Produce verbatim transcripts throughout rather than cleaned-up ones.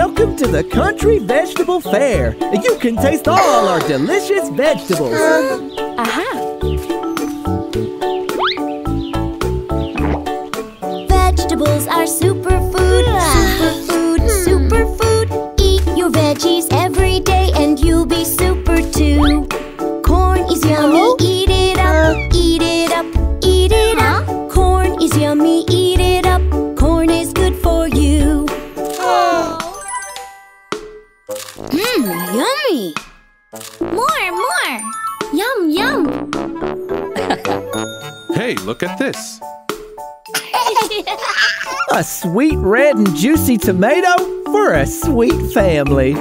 Welcome to the Country Vegetable Fair. You can taste all our delicious vegetables. Um, aha. Vegetables are superfood, superfood, superfood. Eat your veggies every day and you'll be super too. Corn is yummy, eat it up, eat it up, eat it up. Corn is yummy, eat it up. Corn is good for you. Mmm, yummy! More, more! Yum, yum! Hey, look at this! A sweet red and juicy tomato for a sweet family!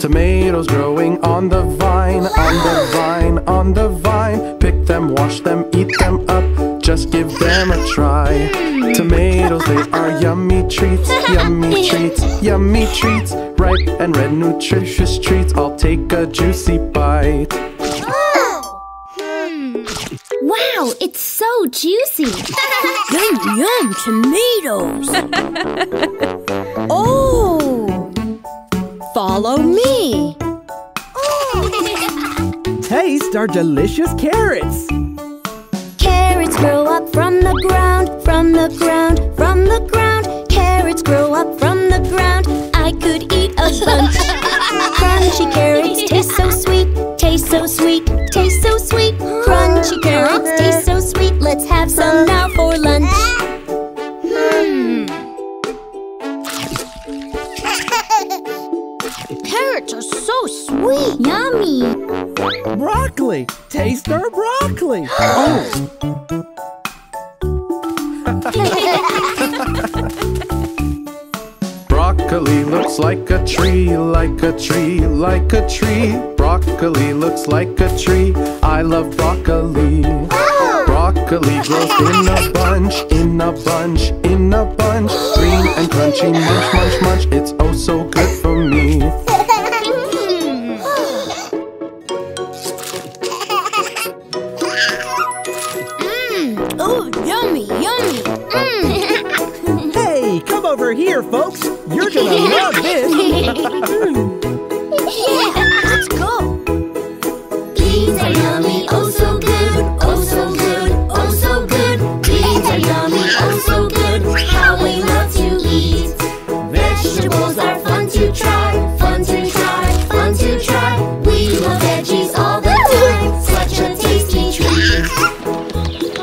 Tomatoes growing on the vine, on the vine, on the vine. Pick them, wash them, eat them up, just give them a try. Tomatoes, they are yummy treats, yummy treats, yummy treats. Ripe and red, nutritious treats, I'll take a juicy bite. Wow, it's so juicy! Yum, yum, tomatoes! Oh! Follow me! Oh. Taste our delicious carrots! Carrots grow up from the ground, from the ground, from the ground. Carrots grow up from the ground. I could eat a bunch. Crunchy carrots taste so sweet, taste so sweet, taste so sweet. Crunchy carrots taste so sweet. Let's have some now for lunch. Hmm. Carrots are so sweet. Yummy. Broccoli. Taste our broccoli. Oh. Broccoli looks like a tree, like a tree, like a tree. Broccoli looks like a tree. I love broccoli. Broccoli grows in a bunch, in a bunch, in a bunch. Green and crunchy, munch, munch, munch. It's oh so good for me. Mmm. Oh, yummy, yummy. Mm. Hey, come over here, folks. You're gonna love this! Yeah, let's go! Beans are yummy, oh so good, oh so good, oh so good. Beans are yummy, oh so good, how we love to eat. Vegetables are fun to try, fun to try, fun to try. We love veggies all the time, such a tasty treat.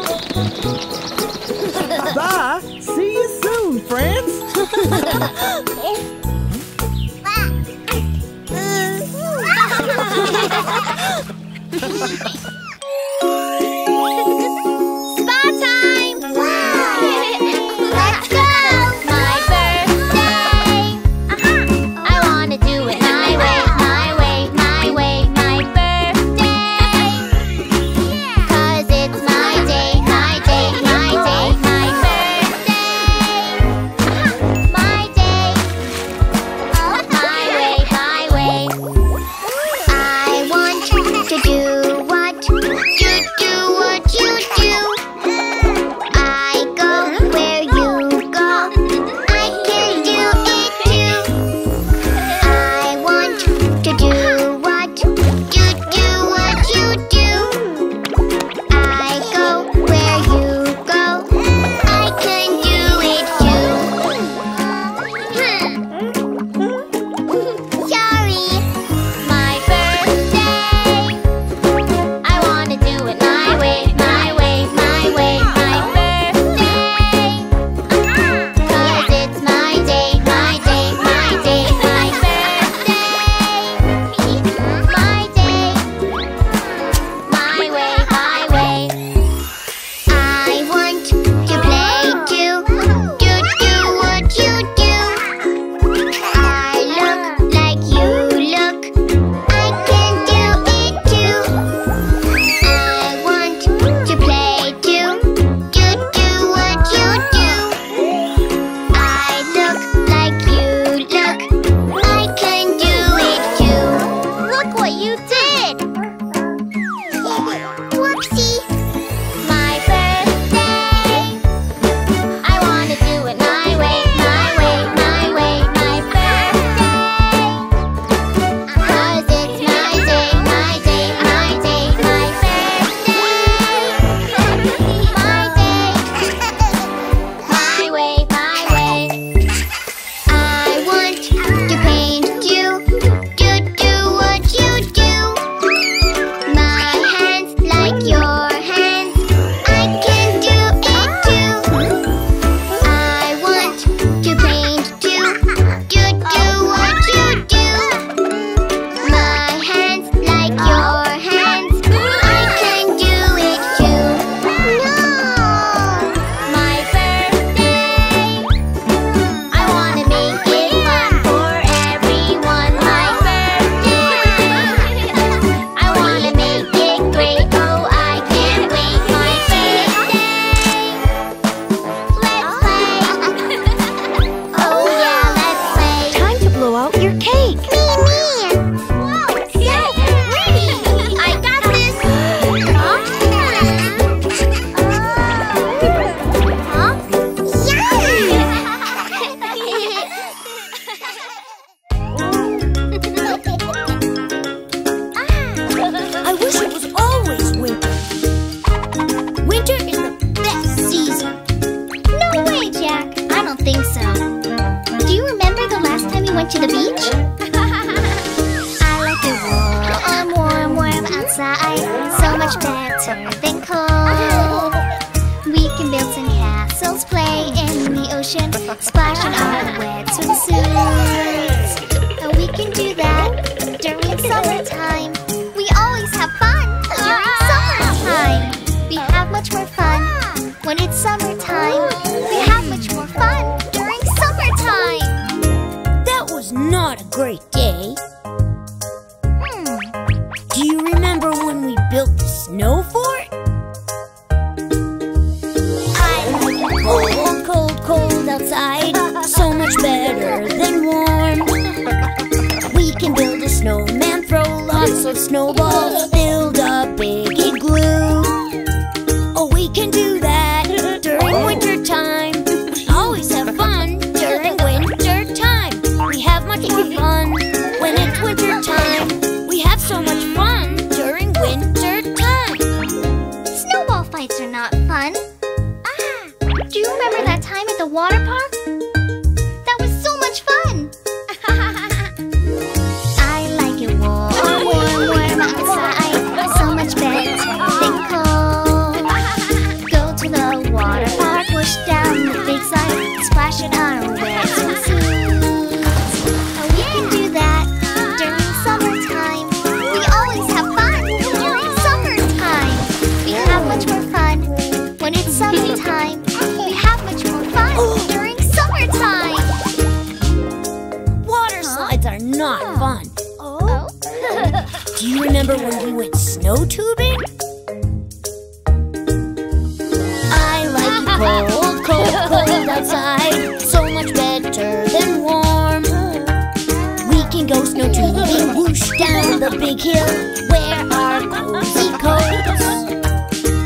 Bye! See you soon, friends! Spa time! Wow! Let's go! My birthday! Uh-huh. I wanna do it my way, my way, my way, my birthday! Yeah. Cause it's my day, my day, my day, my birthday! My day! My way, my way! I want to do what much better than coal. We can build some castles, play in the ocean, splash in our wet swimsuits. Oh, we can do that during summertime. We always have fun during summertime. We have much more fun when it's summertime. We have much more fun during summertime. That was not a great day. Do you remember when we built the snow fort? I'm cold, cold, cold outside. So much better than warm. We can build a snowman, throw lots of snowballs, build a big igloo. Oh, we can do that during winter time. We always have fun during winter time. We have much more fun when it's winter time. We have so much fun. Are not fun. Ah! Do you remember that time at the water park? That was so much fun! I like it warm, warm, warm outside. So much better than cold. Go to the water park, push down the big slide, splash in our wet swimsuits. Oh, we can do that during summertime. We always have fun during summertime. We have much more when it's summertime. We have much more fun during summertime. Water slides are not fun. Oh. Do you remember when we went snow tubing? I like cold, cold, cold outside. So much better than warm. We can go snow tubing, whoosh down the big hill, wear our cozy coats.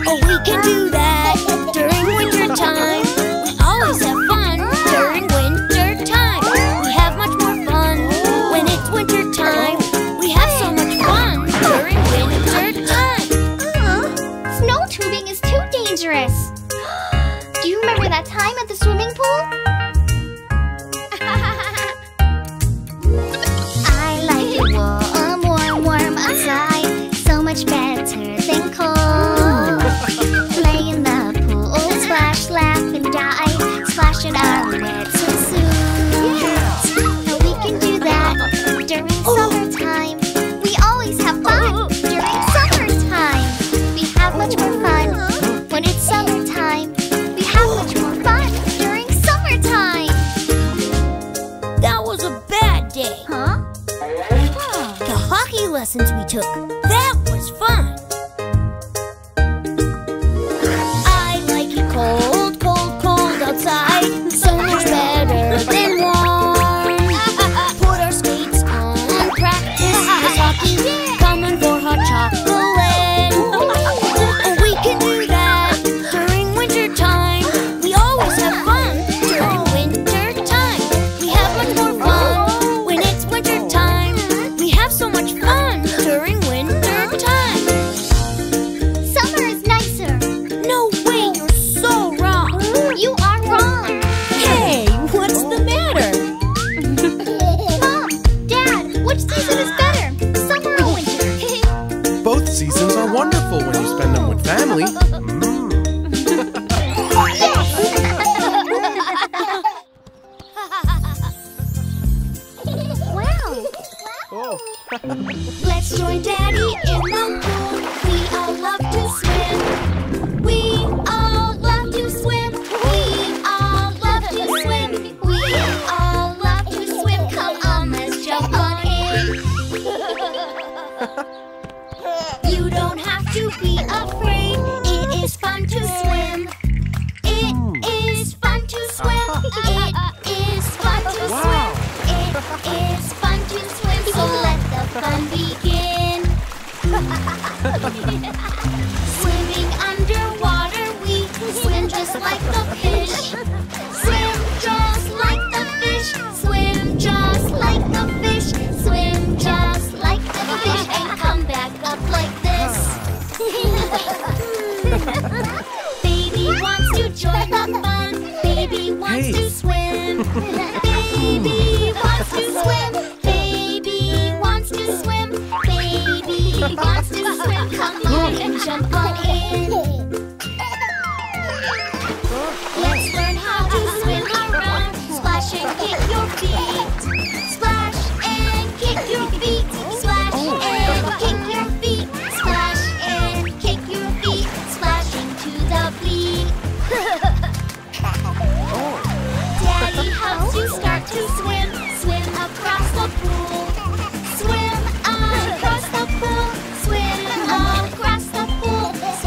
Oh, we can do that during winter time. We always have fun during winter time. We have much more fun when it's winter time. We have so much fun during winter time. Uh-huh. Snow tubing is too dangerous. Do you remember that time at the swimming pool? I like it warm, warm, warm outside. So much better than cold. Play in the pool, splash, laugh, and die. Splash in our wet swimsuits. Now we can do that during summertime. We always have fun during summertime. We have much more fun when it's summertime. We have much more fun during summertime. That was a bad day. Huh? The hockey lessons we took, that was fun. So much better than warm. Put our skates on and practice hockey. Coming for hot chocolate. Oh, we can do that during winter time. We always have fun during winter time. We have much more fun when it's winter time. We have so much fun during winter time. Summer is nicer. No way, you're so wrong. You are. Seasons are wonderful when you spend them with family. Mm. Wow! Oh. Let's join Daddy in the pool. We all love to swim. We all love to swim. We all love to swim. We all love to swim. Come on, let's jump on in. You don't have to be afraid. It is fun to swim. It is fun to swim. It is fun to swim. It is fun to swim. So let the fun begin. Swimming underwater, we swim just like the fish. Swim just like the fish. Swim just like the fish. Swim just like the fish. And come back up like Baby wants to join the fun. Baby wants hey. to swim. Baby wants to swim. Baby wants to swim. Baby wants to swim. swim, come on and jump on in. Let's learn how to swim around. Splash and kick your feet. Splash and kick your feet. Splash and kick your feet. Splash and kick your feet. Splash into the bleed. Daddy helps you start to swim. Swim across the pool. Swim across the pool. Swim across the pool.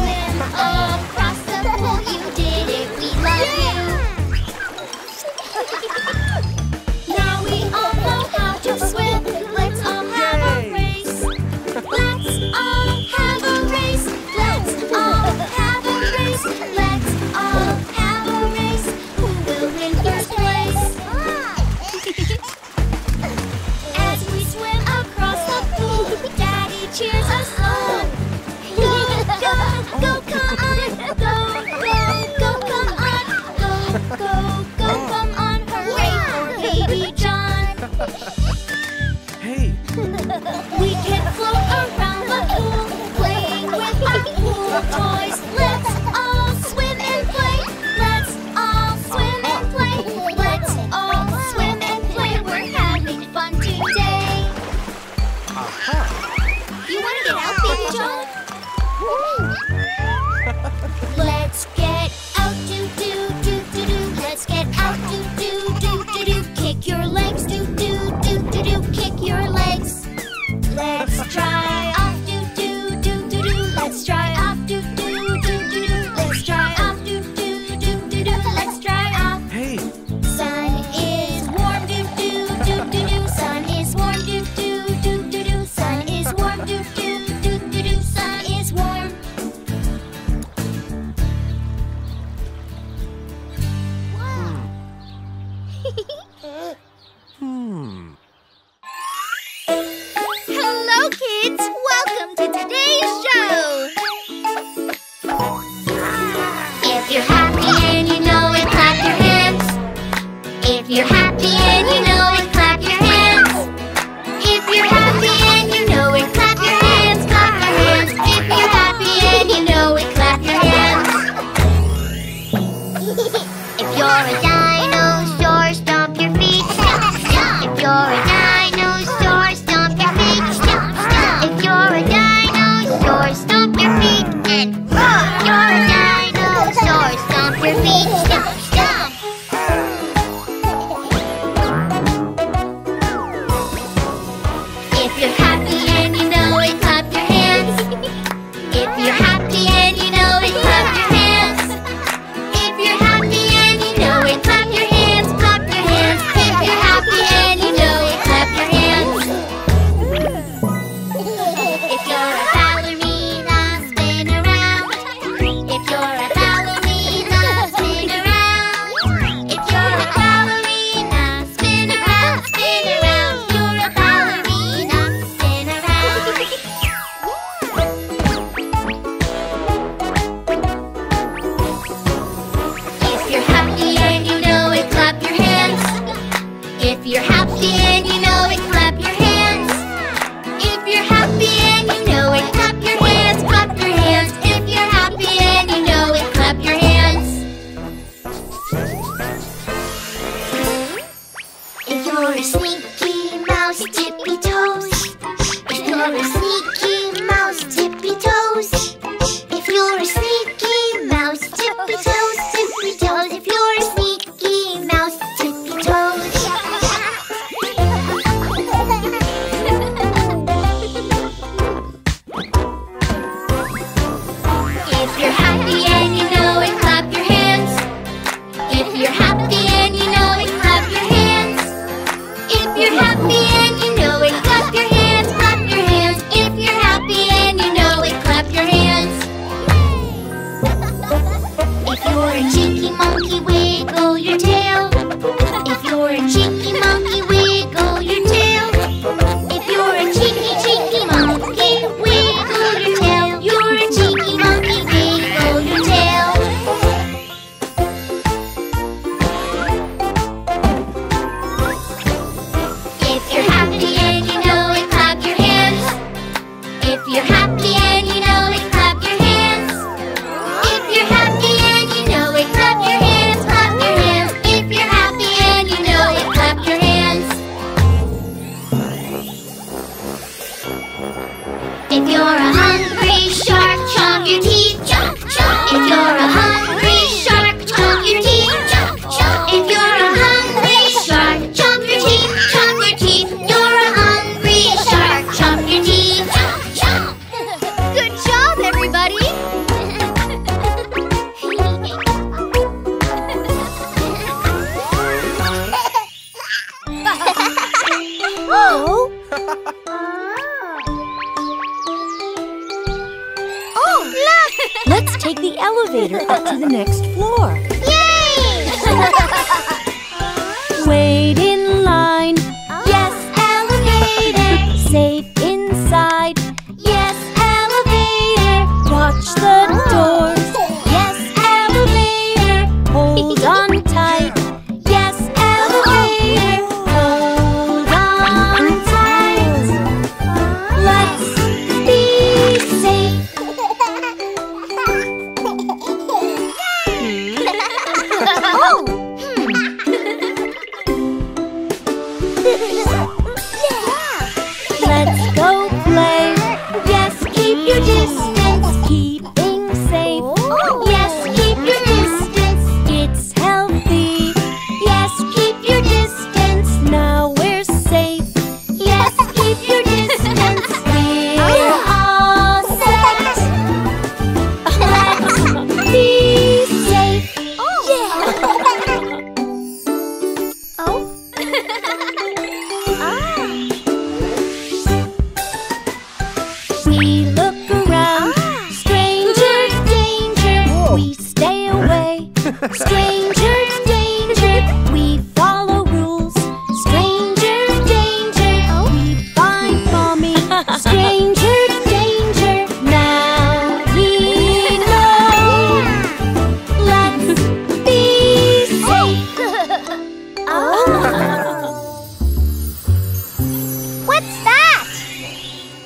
take the elevator up to the next floor. Yay! Wait in line. Oh. Yes, elevator. Safe inside. Yes, elevator. Watch the oh. doors. Yes, elevator. Hold on tight. Yes, elevator. Hold on tight. Let's be safe. Let's go play. Yes, keep your distance. Keeping safe. Yes, keep your distance. It's healthy. Yes, keep your distance. Now we're safe. Yes, keep your distance. We're all set. Let's be safe. We look around. Stranger danger. We stay away. Stranger danger. We follow rules. Stranger danger. We find mommy. Stranger danger. Now we know. Let's be safe. What's that?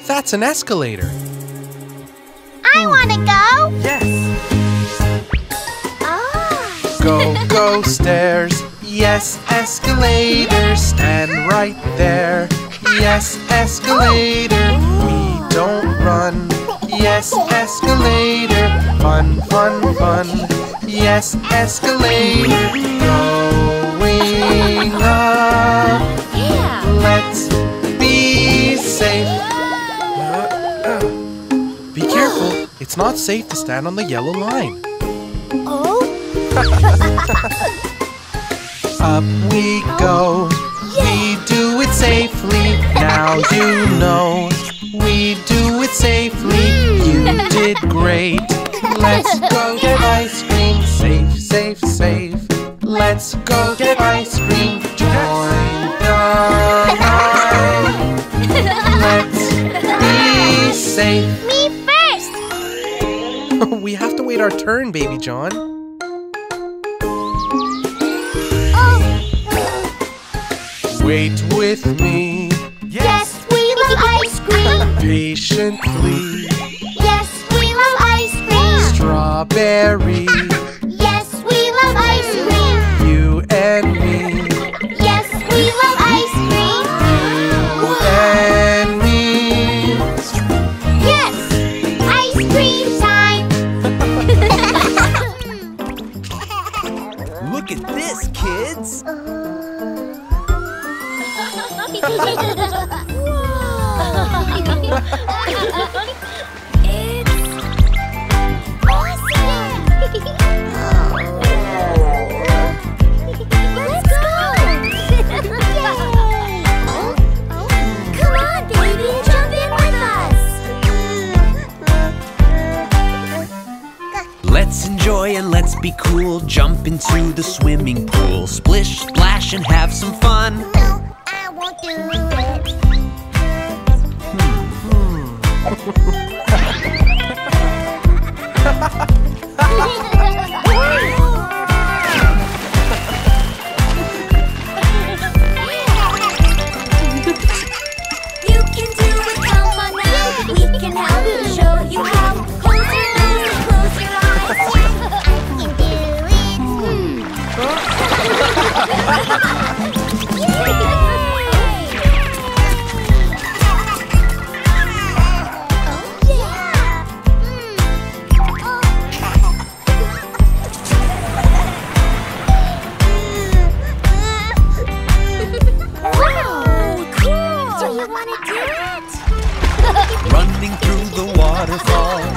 That's an escalator. I want to go. Yes. Go, go stairs. Yes, escalator. Stand right there. Yes, escalator. We don't run. Yes, escalator. Fun, fun, fun. Yes, escalator. Going up. Let's be safe. Be careful. It's not safe to stand on the yellow line. Oh. Up we go. We do it safely. Now you know. We do it safely. You did great. Let's go get ice cream. Safe, safe, safe. Let's go get ice cream. Join the line. Let's be safe. Me first. We have to wait our turn, Baby John. Wait with me. Yes, we love ice cream. Patiently. Yes, we love ice cream. Strawberry. Yes, we love ice cream. You and me. Yes, we love ice cream. You and me. Yes, ice cream time. Look at this, kids. It's awesome! Let's go! Yay! Come on, baby! Jump in with us! Let's enjoy and let's be cool. Jump into the swimming pool. Splish, splash, and have some fun. Do it. You can do it, come on now. We can help you, show you how. Close your eyes, close your eyes. You can do it. Hmm.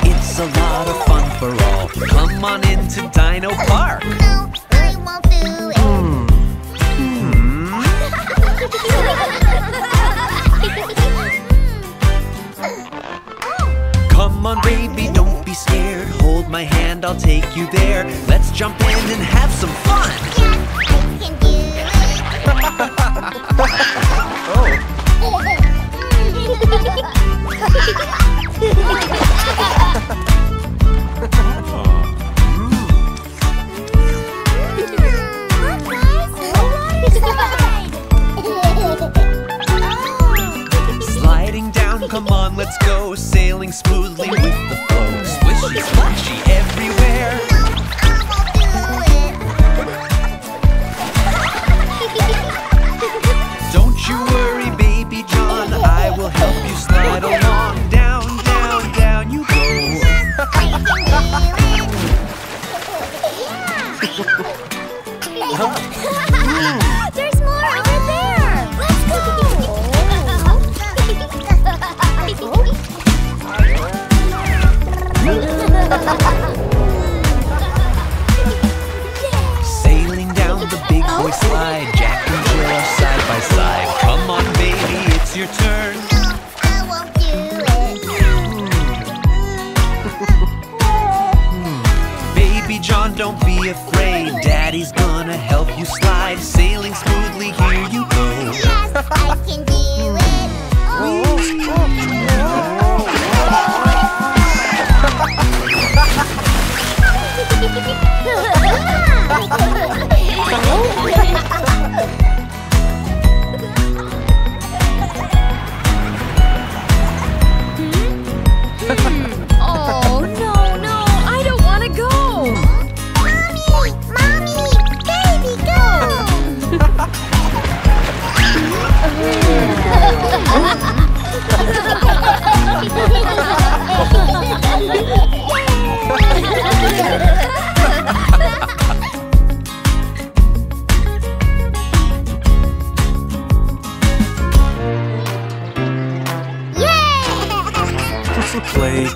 It's a lot of fun for all. Come on into Dino Park. No, I won't do it. Mm. Mm. Come on, baby, don't be scared. Hold my my hand, I'll take you there. Let's jump in and have some fun. Yeah, I can do it. Oh. Sliding down, come on, let's go. Sailing smoothly with the flow. Swishy, splashy everywhere.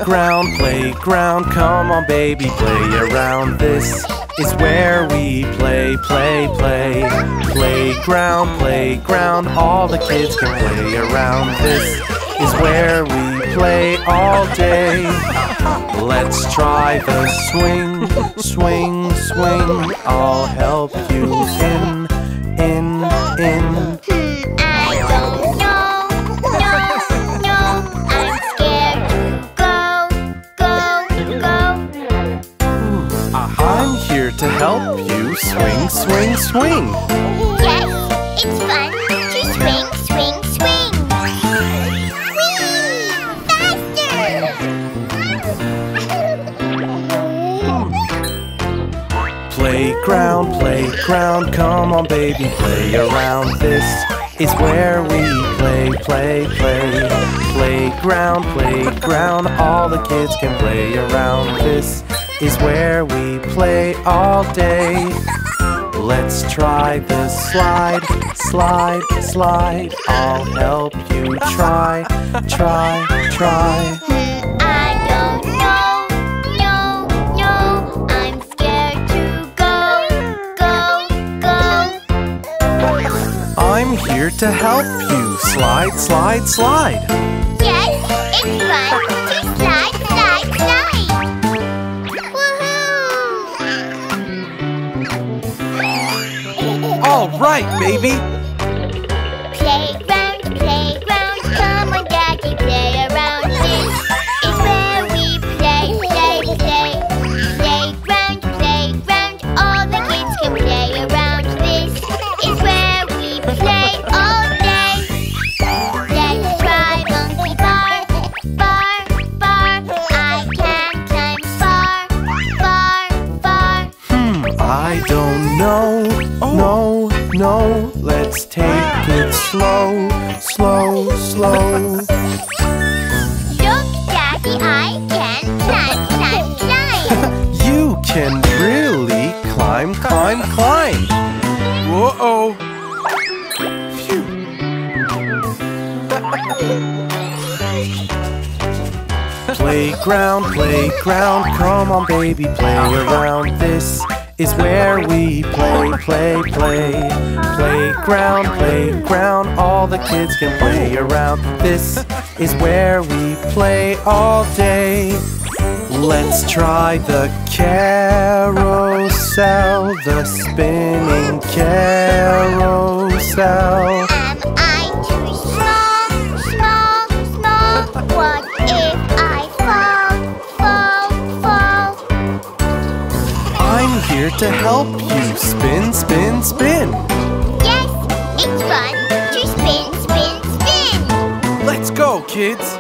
Playground, playground, come on baby, play around. This is where we play, play, play. Playground, playground, all the kids can play around. This is where we play all day. Let's try the swing, swing, swing. I'll help you in, in, in. To help you swing, swing, swing. Yes, it's fun to swing, swing, swing. Whee! Faster! Playground, playground, come on baby, play around. This is where we play, play, play. Playground, playground, all the kids can play around. This is where we play all day. Let's try the slide, slide, slide. I'll help you try, try, try. I don't know, no, no. I'm scared to go, go, go. I'm here to help you. Slide, slide, slide. Yes, it's fun to slide, slide, slide. All right, baby. Playground, playground, come on, Daddy, play around. This is where we play, play, play. Playground, playground, all the kids can play around. This is where we play all day. Let's try monkey bar, bar, bar. I can climb far, far, far. Hmm, I don't know. Oh. No. No, let's take it slow, slow, slow. Look, Daddy, I can climb, climb, climb. You can really climb, climb, climb. Whoa-oh. Phew. Playground, playground, come on, baby, play around. This is where we play, play, play. Playground, playground, all the kids can play around. This is where we play all day. Let's try the carousel, the spinning carousel. Am I too strong, small, small? What if I fall, fall, fall? I'm here to help you spin, spin, spin. Yes, it's fun to spin, spin, spin. Let's go, kids.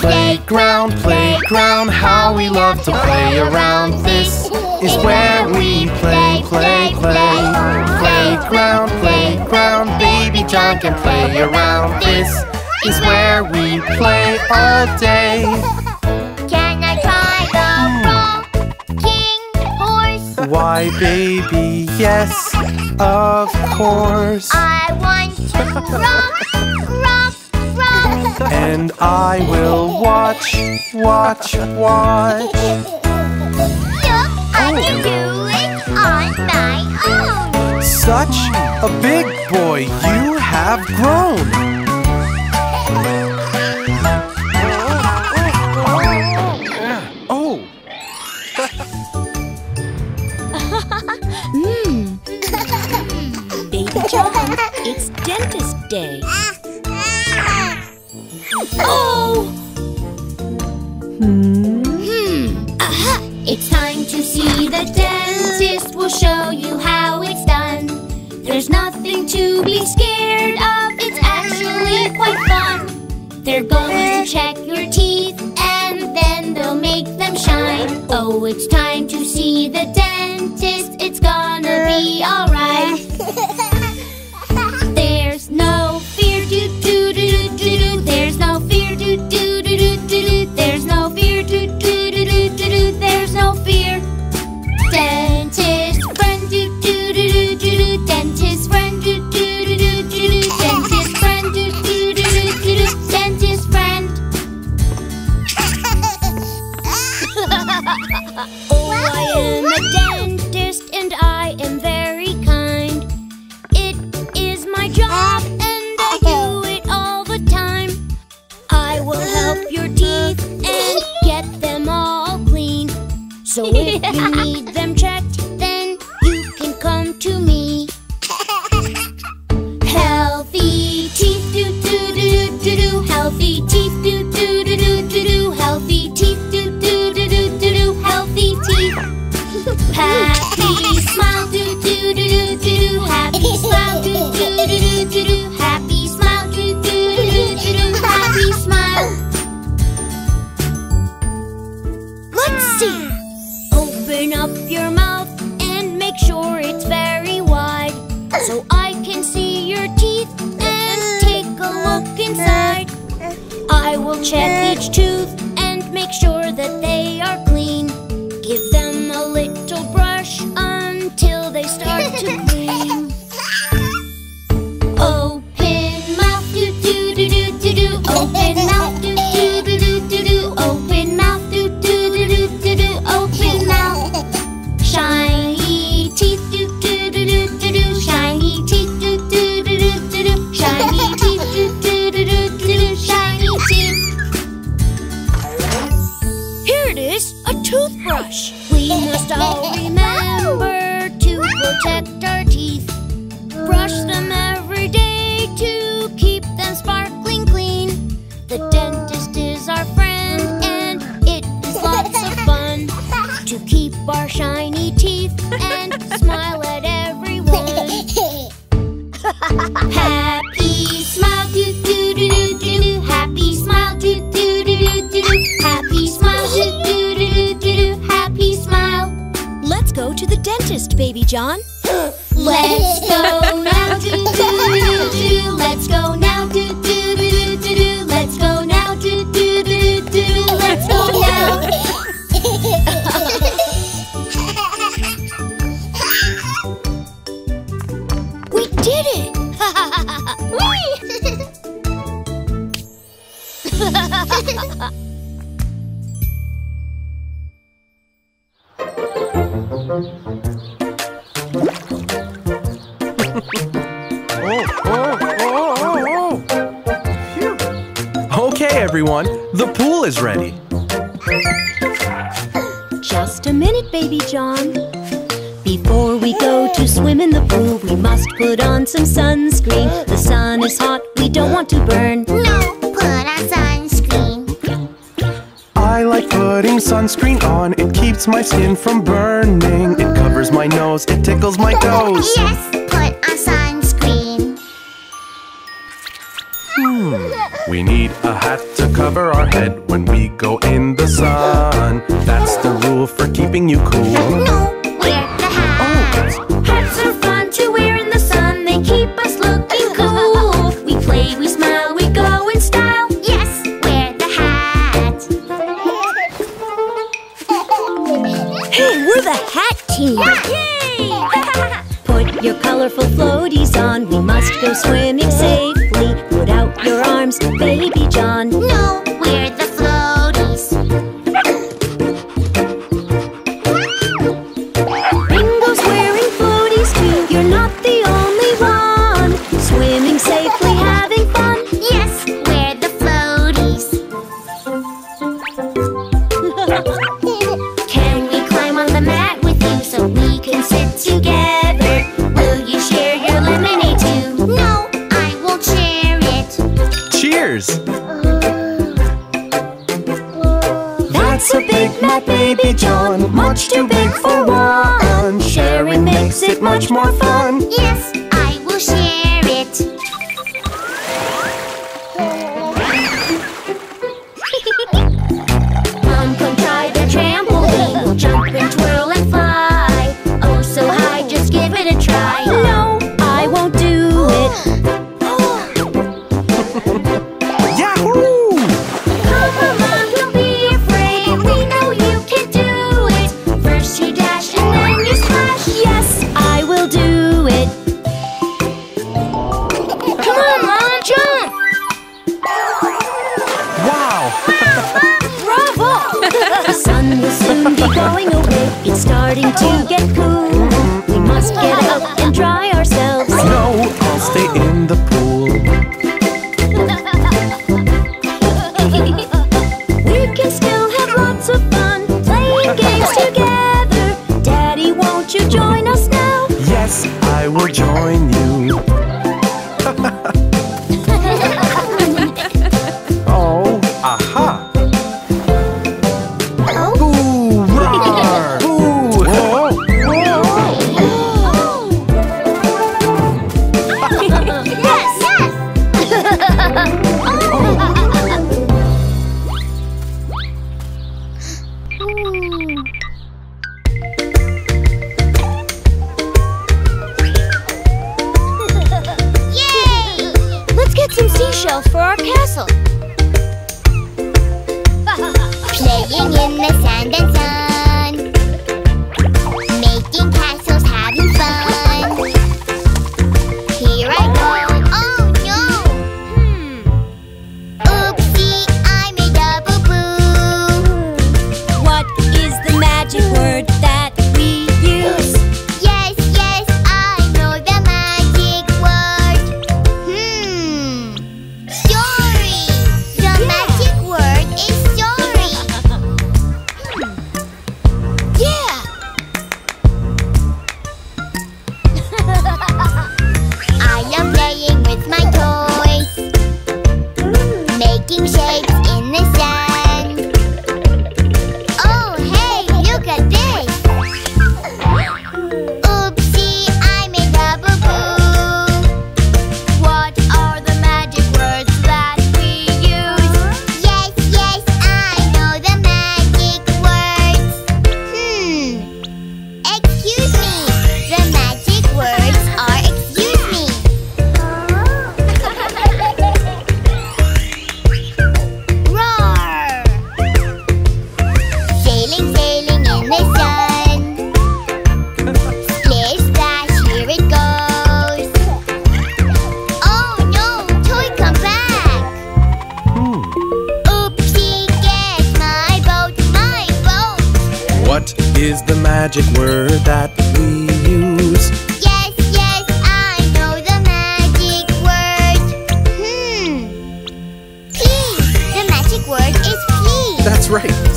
Playground, playground, how we love to play around. This is where we play, play, play. Playground, playground, baby John can play around. This is where we play all day. Can I try the rocking horse? Why, baby, yes, of course. I want to rock, rock. And I will watch, watch, watch. Look, I can do it on my own. Such a big boy you have grown. Oh. mm. Baby John, it's dentist day. Oh! Hmm. Hmm. Aha! It's time to see the dentist. We'll show you how it's done. There's nothing to be scared of. It's actually quite fun. They're going to check your teeth and then they'll make them shine. Oh, it's time to see the dentist. It's gonna be alright. There's no fear, do do do do do do. There's no fear. Dentist friend, do do do do do do. Dentist friend, do do do do do do. Dentist friend, do do do do do do. Dentist friend. Oh, I am a dentist and I am very kind. It is my job and I do it all the time. I will help your teeth and get them all clean. So if you need them checked, then you can come to me. Healthy teeth, do do do do do. Healthy teeth, do do do do do do. Healthy teeth, do do do do do do. Healthy teeth. Happy smile, do do do do do. Happy smile, do do do do do. Happy smile, do do do do do. Happy smile. Open up your mouth and make sure it's very wide, so I can see your teeth and take a look inside. I will check each tooth and make sure that they are clean. Give them a little brush until they start to bleed. Open mouth, do do do do do do. Open mouth, do do do do do do. Open mouth. Open mouth. Shiny teeth, do do do do do do. Shiny teeth, do do do do do do. Shiny teeth, do do do do do do. Shiny teeth. Here it is, a toothbrush. We must all remember to protect our teeth. Brush them every day to keep them sparkling clean. The dentist is our friend and it is lots of fun. To keep our shiny teeth and smile at everyone. Happy smile, do do do do do. Happy smile, do do do do do. Happy smile, do do do do do. Happy smile. Let's go to the dentist, baby John. Let's go now, do do do do. Let's go now, do do do do. Let's go now, do do do do. Let's go now. We did it! Oh, oh, oh, oh, oh. everyone! The pool is ready! Just a minute, baby John. Before we go to swim in the pool, we must put on some sunscreen. The sun is hot, we don't want to burn. No, put on sunscreen. I like putting sunscreen on. It keeps my skin from burning. It covers my nose, it tickles my toes. Yes, put on sunscreen. Hmm. We need a hat to cover our head when we go in the sun. That's the rule for keeping you cool. No. Hats are fun to wear in the sun. They keep us looking cool. We play, we smile, we go in style. Yes, wear the hat. Hey, we're the hat team. Yeah. Yay! Put your colorful floaties on. We must go swimming safely. Put out your arms, baby John. No, we're the floaties. Much too big for one. Sharing makes it much more fun. Yes, I will share it. Mom, come try the trampoline. We'll jump and twirl and fly. Oh, so high, just give it a try. No, I won't do it. To get cool, we must get out and dry ourselves. No, I'll stay in the pool. We can still have lots of fun playing games together. Daddy, won't you join us now? Yes, I will join you. Oh, aha!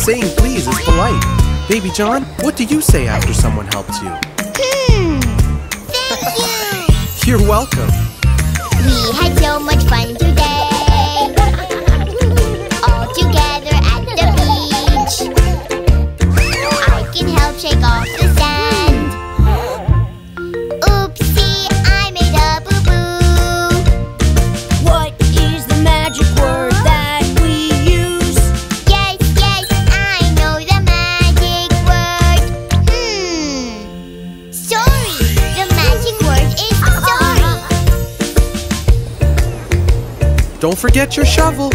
Saying please is polite. Baby John, what do you say after someone helps you? Hmm, thank you! You're welcome. We had so much fun today, all together at the beach. I can help shake off the sand. Oopsie, I made a boo-boo. What is the magic word that we use? Yes, yes, I know the magic word. Hmm, sorry, the magic word is sorry. Don't forget your shovel.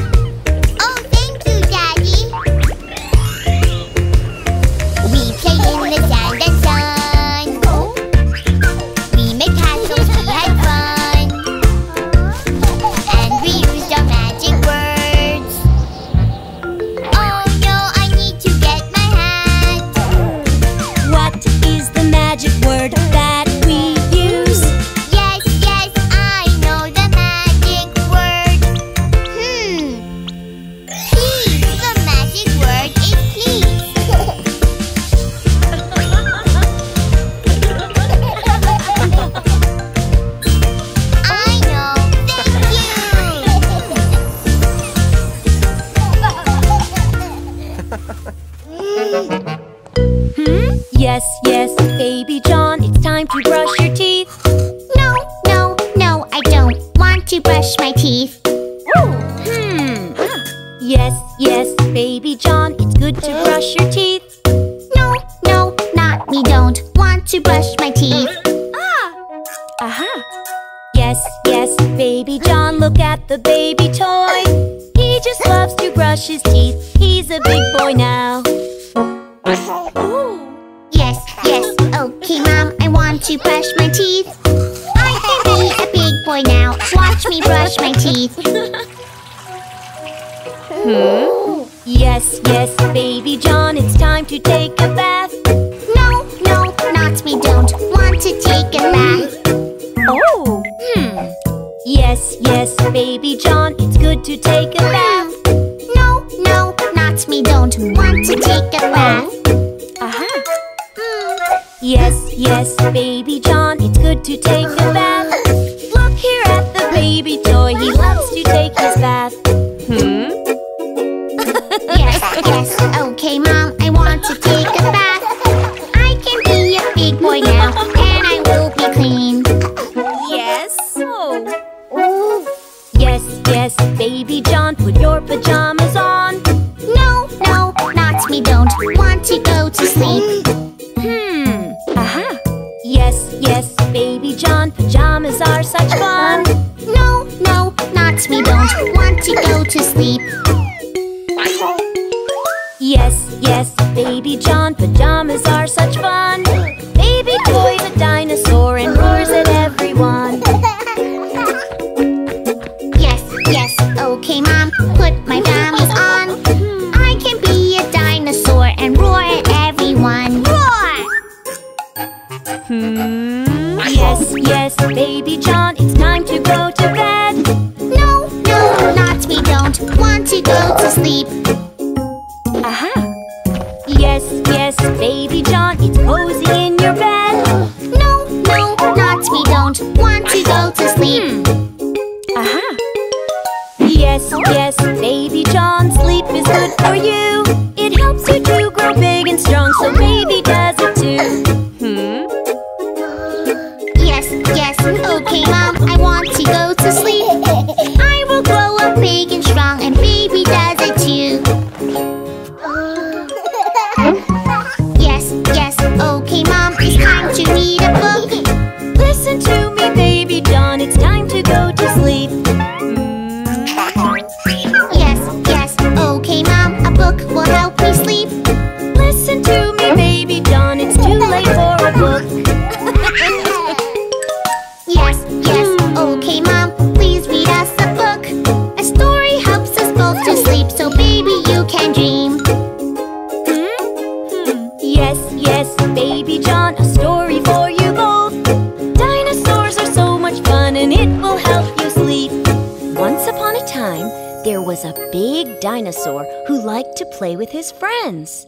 Once upon a time, There was a big dinosaur who liked to play with his friends.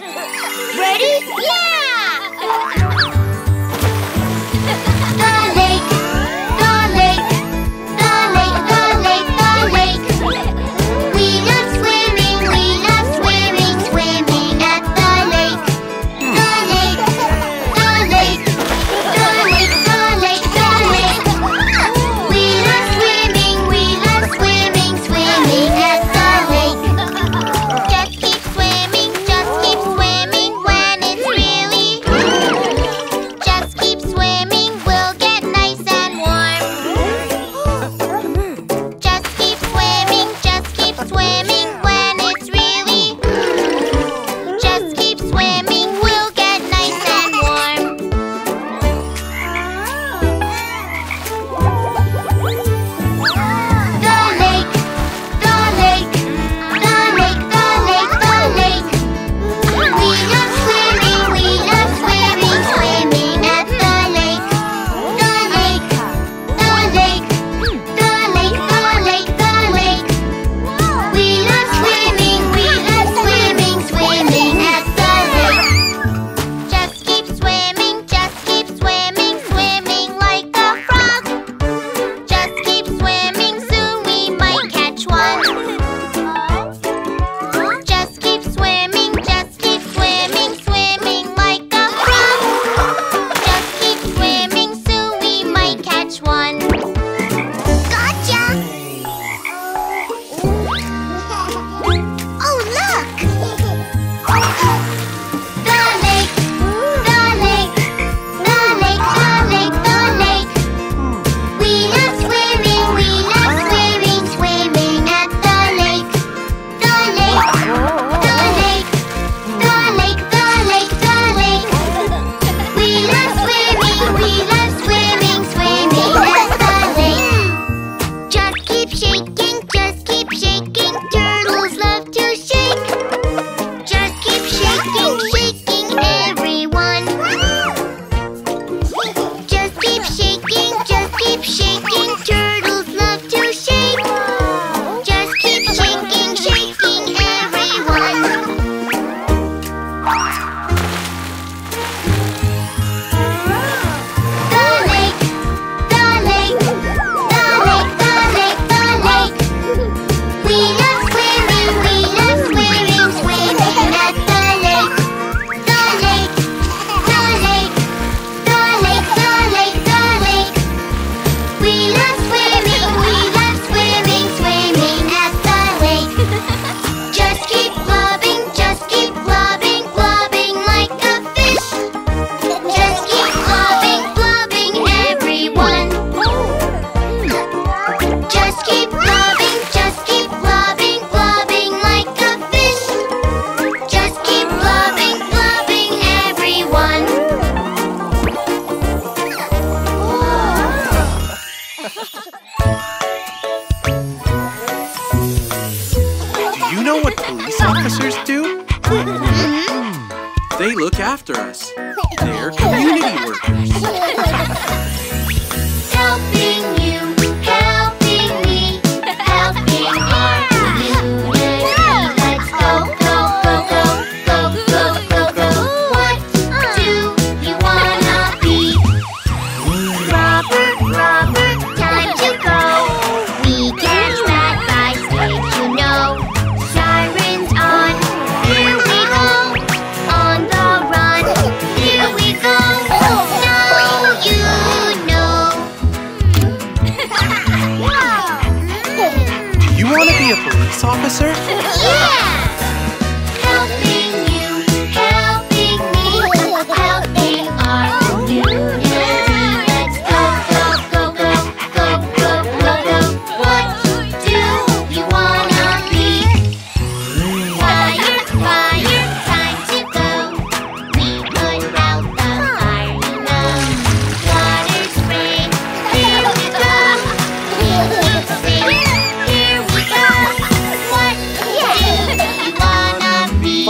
Ready? Yeah!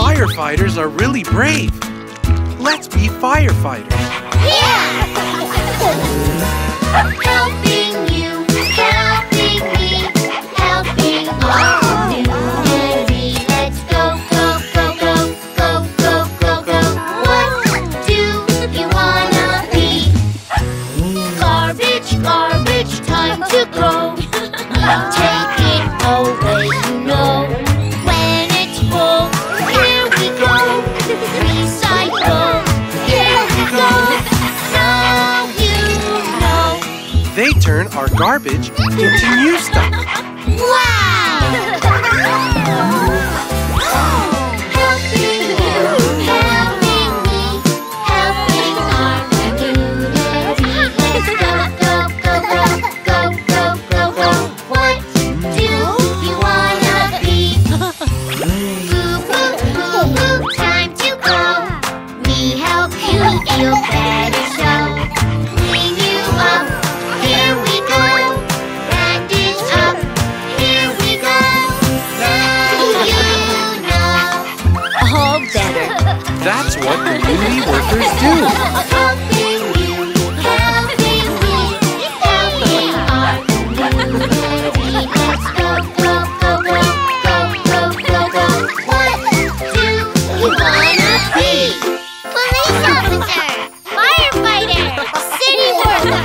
Firefighters are really brave. Let's be firefighters. Yeah! Helping you, help. to grow. Take it away, you know. When it's full, here we go. Recycle, here we go. Now you know. They turn our garbage into new stuff. Wow! That's what the newly workers do. Helping you, helping me, helping our community. Let's go, go, go, go, go, go, go, go. What do you wanna be? Police officer, firefighter, city worker.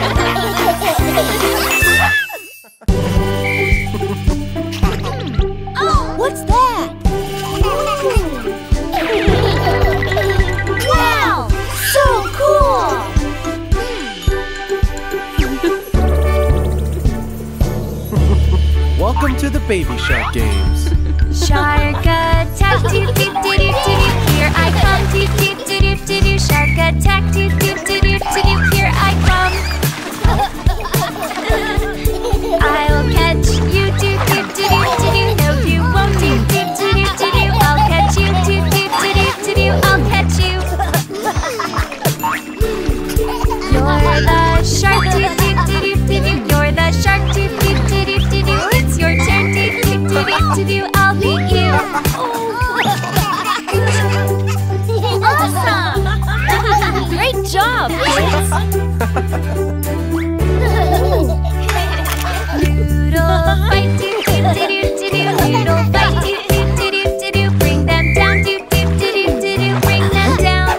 Oh, what's that? Welcome to the Baby Shark Games. Shark attack, doo doo doo doo doo. Here I come, doo doo doo doo doo. Shark attack, doo doo doo doo doo. Here I come. I'll catch you, doo doo doo doo doo. No, you won't, doo doo doo doo doo. I'll catch you, doo doo doo doo doo. I'll catch you. You're the shark, doo doo doo doo doo. You're the shark, doo doo doo doo doo. Your turn to do, do, do, do, do. I'll be you. Awesome! Great job! Noodle fight, do, do, do, do, do. Noodle fight, do, do, do, do, do. Bring them down, do, do, do, do, do. Bring them down.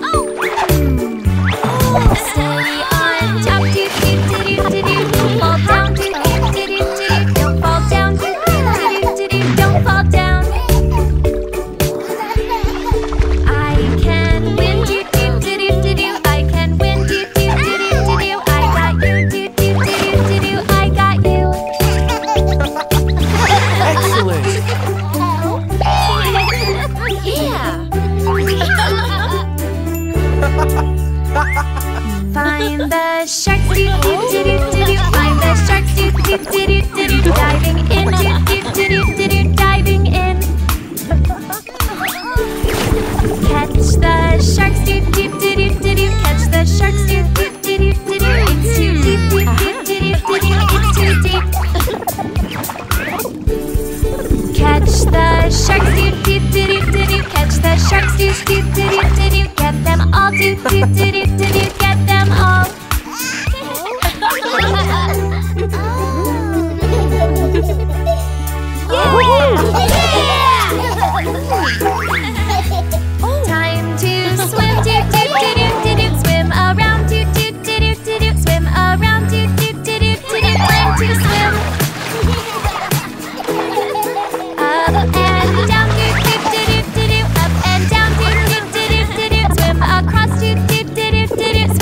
Oh! Stay on top, do, do, do, do, do. Don't fall down, do, do, do, do. Find the shark, do do do do do. Find the shark, do do do do do. Diving in, do do do do do. Diving in. Catch the sharks, do do do do do. Catch the sharks, do do do do do. It's too deep, do do do do. It's too deep. Catch the sharks, do do do do do. Catch the sharks, do do do do do. Get them all, do do do do do. Get them. Time to swim, do do do do do. Swim around, do do do do do. Swim around, do do do do do. Time to swim. Up and down, do do do do do. Up and down, do do do do do. Swim across, do do do do do.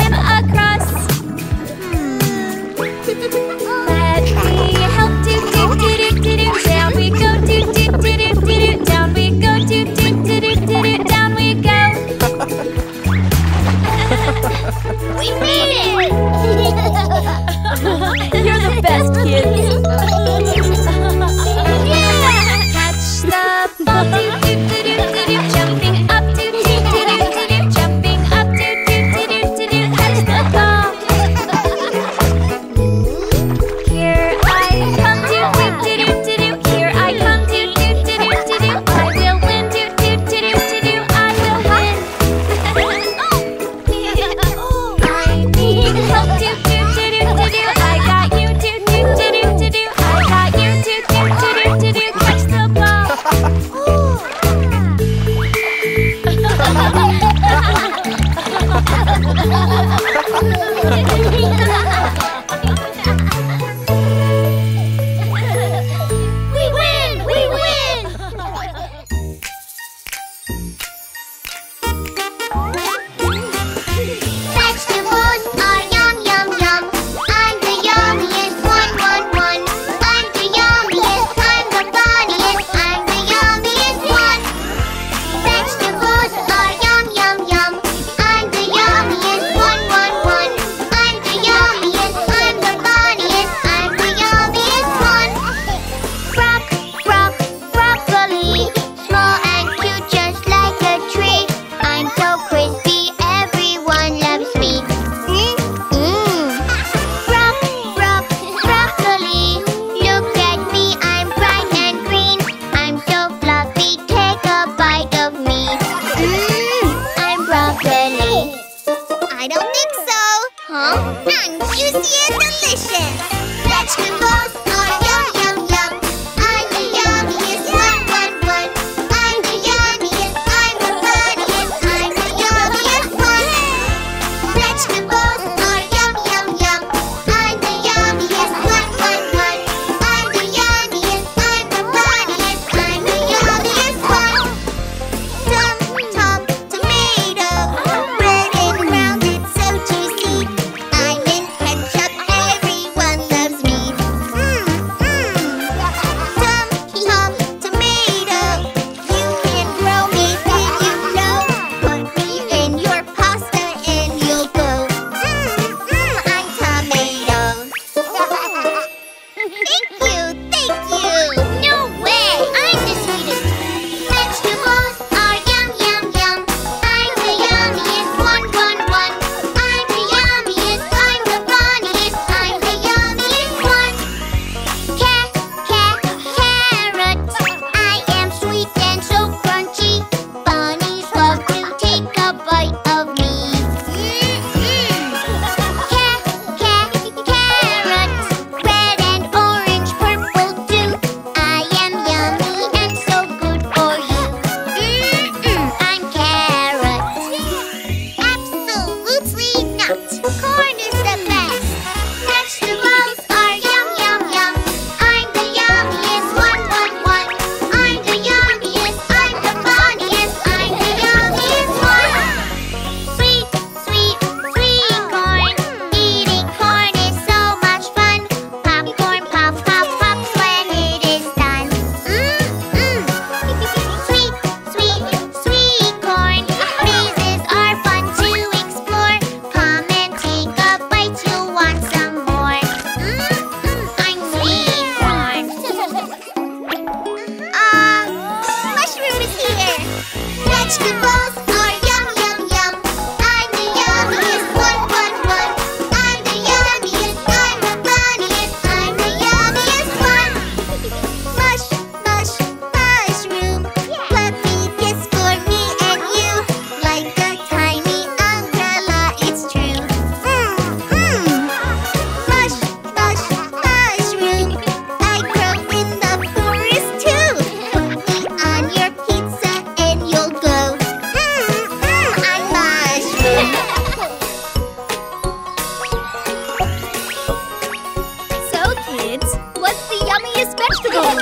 what's the yummiest vegetable?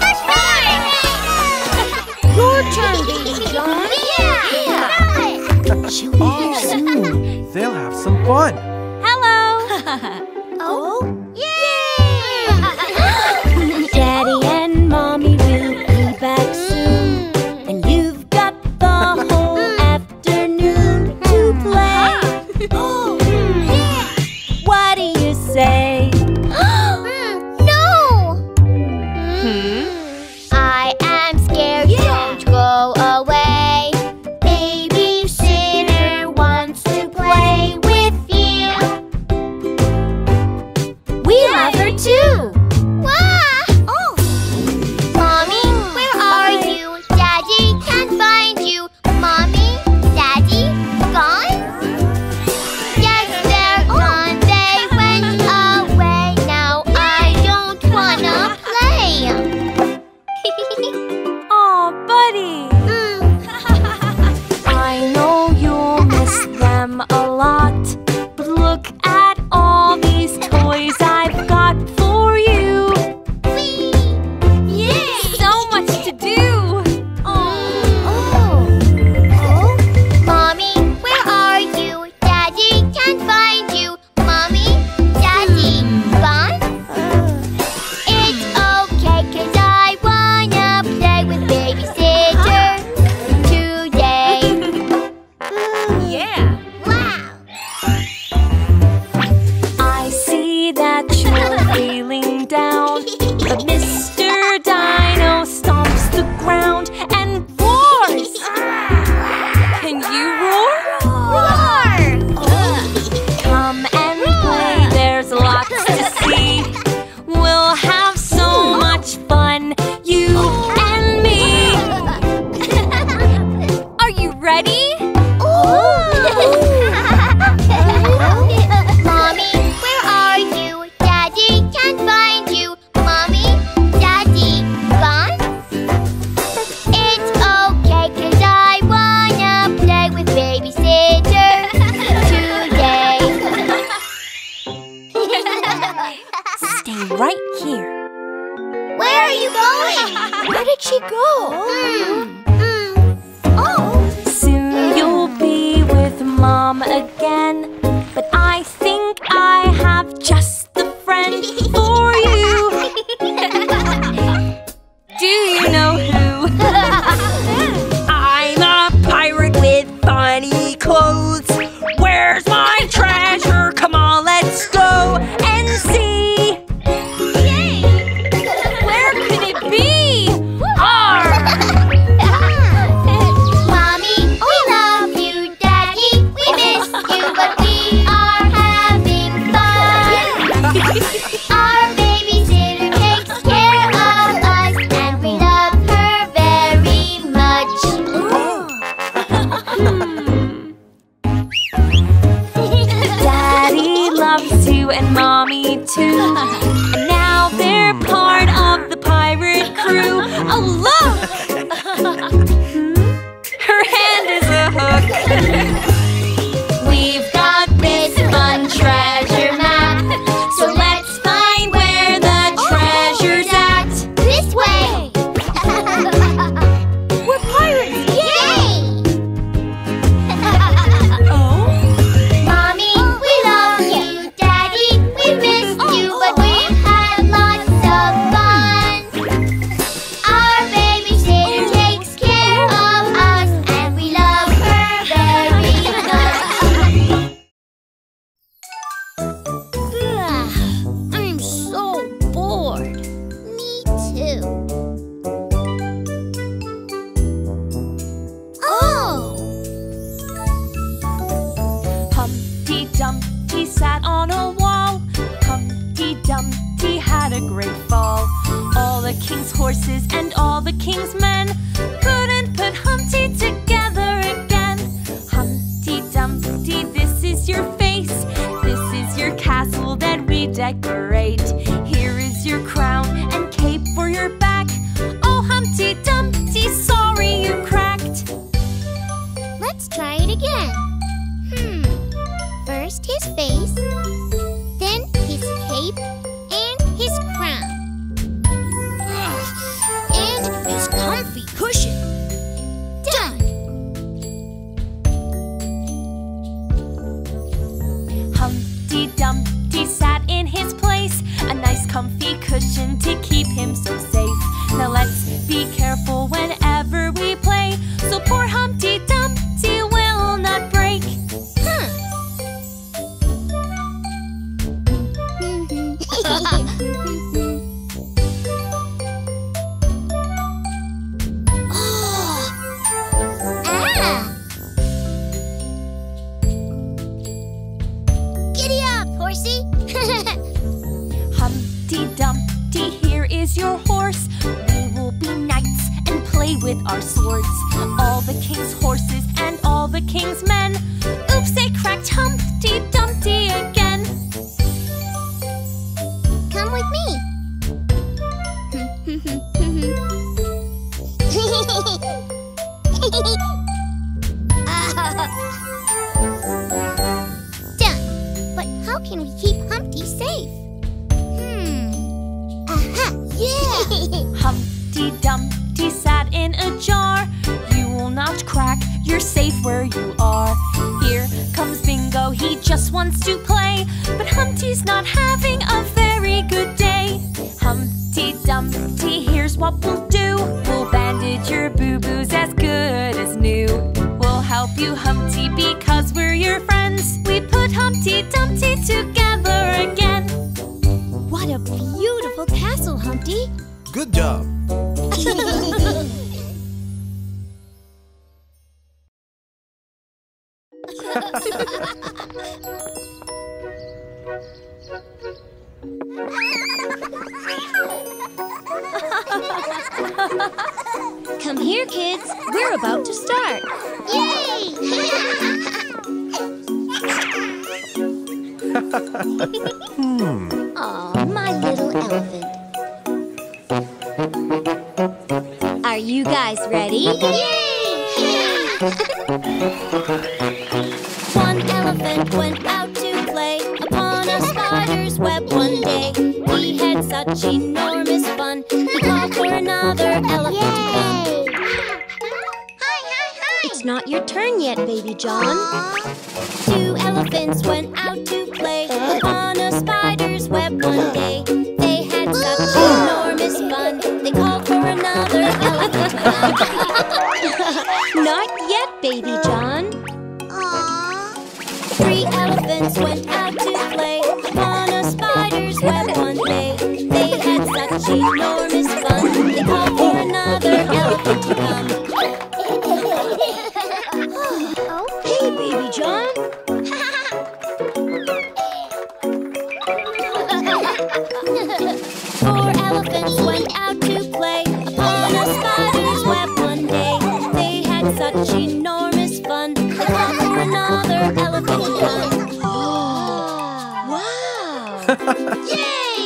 Marshmallow! Your turn, baby John. Yeah! Yeah. Oh, they'll have some fun. Hello! Oh? Then his cape and his comfy cushion to keep him so safe. Now let's be careful whenever we play, so poor Humpty Dumpty will not break. Hmm. Your horse, we will be knights and play with our swords. All the king's horses and all the king's men. Oops, they cracked Humpty Dumpty again. Come with me. Done. But how can we keep Humpty safe? Humpty Dumpty sat in a jar. You will not crack, you're safe where you are. Here comes Bingo, he just wants to play, but Humpty's not having a very good day. Humpty Dumpty, here's what we'll do. We'll bandage your boo-boos as good as new. We'll help you, Humpty, because we're your friends. We put Humpty Dumpty together again. What a beautiful castle, Humpty! Good job! Come here, kids. We're about to start. Yay! hmm. Aw, my little elephant. Are you guys ready? Yay! One elephant went out to play upon a spider's web one day. He had such enormous fun, he called for another elephant to come. Hi, hi, hi! It's not your turn yet, baby John. Two elephants went out to play upon a spider's web one day. They had such enormous fun, they called for another elephant to come. Not yet, baby John. Aww. Three elephants went out to play upon a spider's web one day. They had such enormous fun, they called for another elephant to come. Hey, baby John. Four elephants went out to play upon a spider's web one day. They had such enormous fun, they called for another elephant to come. Wow! Yay!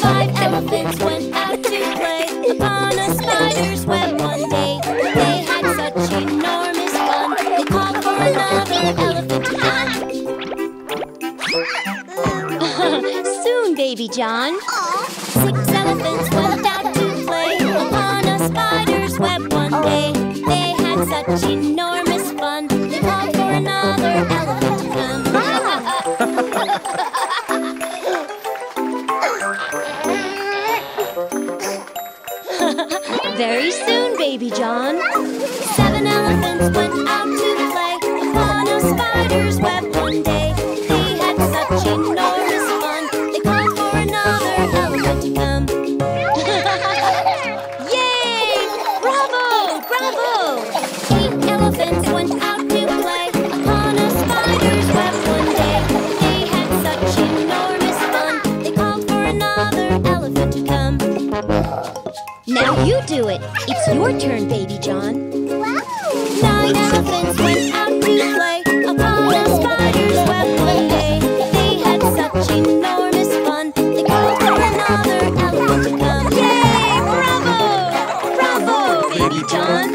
Five elephants went out to play upon a spider's web one day. They had such enormous fun, they called for another elephant to come. Soon, baby John. Six elephants went out to play upon a spider's web one day. They had such enormous fun, they called for another elephant to come. Very soon, baby John. Seven elephants went out to play upon a spider's web one day. They had such enormous Now you do it. It's your turn, baby John. Wow. Nine elephants went out to play upon a spider's web one day. They had such enormous fun, they called for another elephant to come. Yay! Bravo! Bravo, baby John.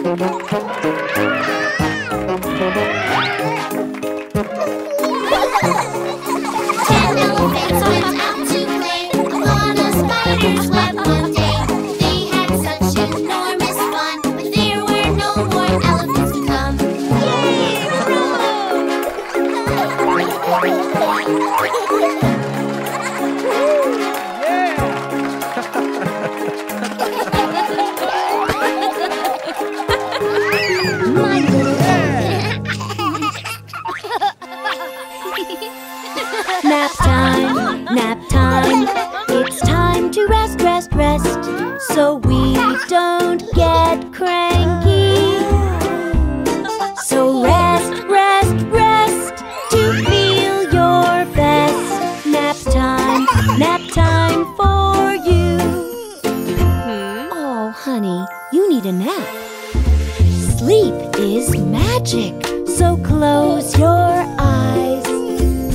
Ten elephants went out to play upon a spider's web one day. Woo! so we don't get cranky. So rest, rest, rest to feel your best. Nap time, nap time for you. Oh, honey, you need a nap. Sleep is magic, so close your eyes.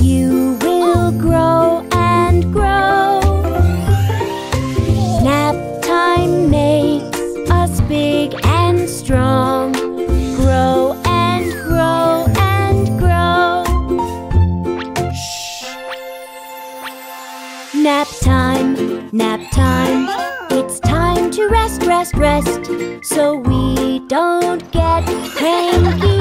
You will grow and grow. Nap time makes us big and strong. Grow and grow and grow. Shh. Nap time, nap time. It's time to rest, rest, rest, so we don't get cranky.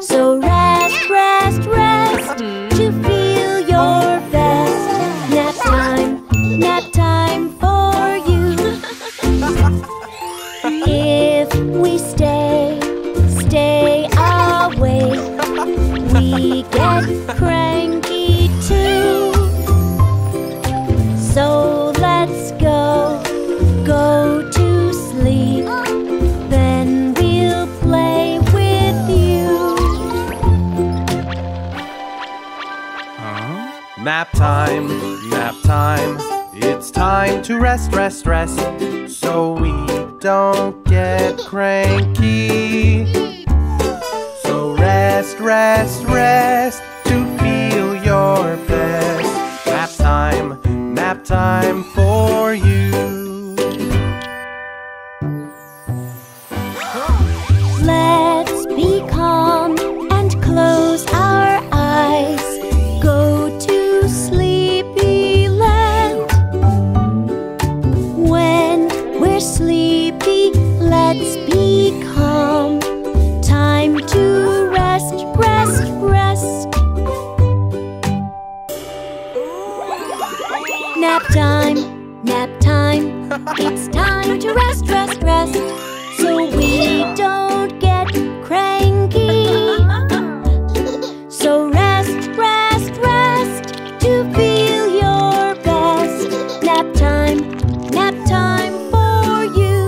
So rest, rest, rest to feel your best. Nap time, nap time for you. If we stay, stay awake, we get cranky too. So let's go, go to sleep. Then we'll play with you. Huh? Nap time, nap time. It's time to rest, rest, rest, so we don't get cranky. So rest, rest, rest to feel your best. Nap time, nap time for you. Let's be calm and close our eyes. Go to Sleepyland. When we're sleepy, let's be calm. Time to rest, rest, rest. Nap time, nap time. It's time to rest, rest, rest, so we don't get cranky. So rest, rest, rest to feel your best. Nap time, nap time for you.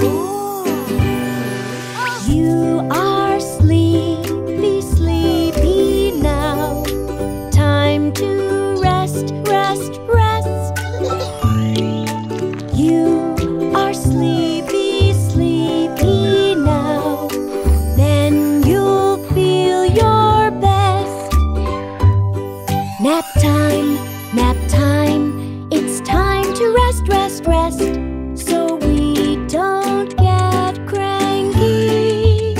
You are sleepy, sleepy now. Time to rest, rest, rest. You are sleepy. Nap time, nap time. It's time to rest, rest, rest, so we don't get cranky.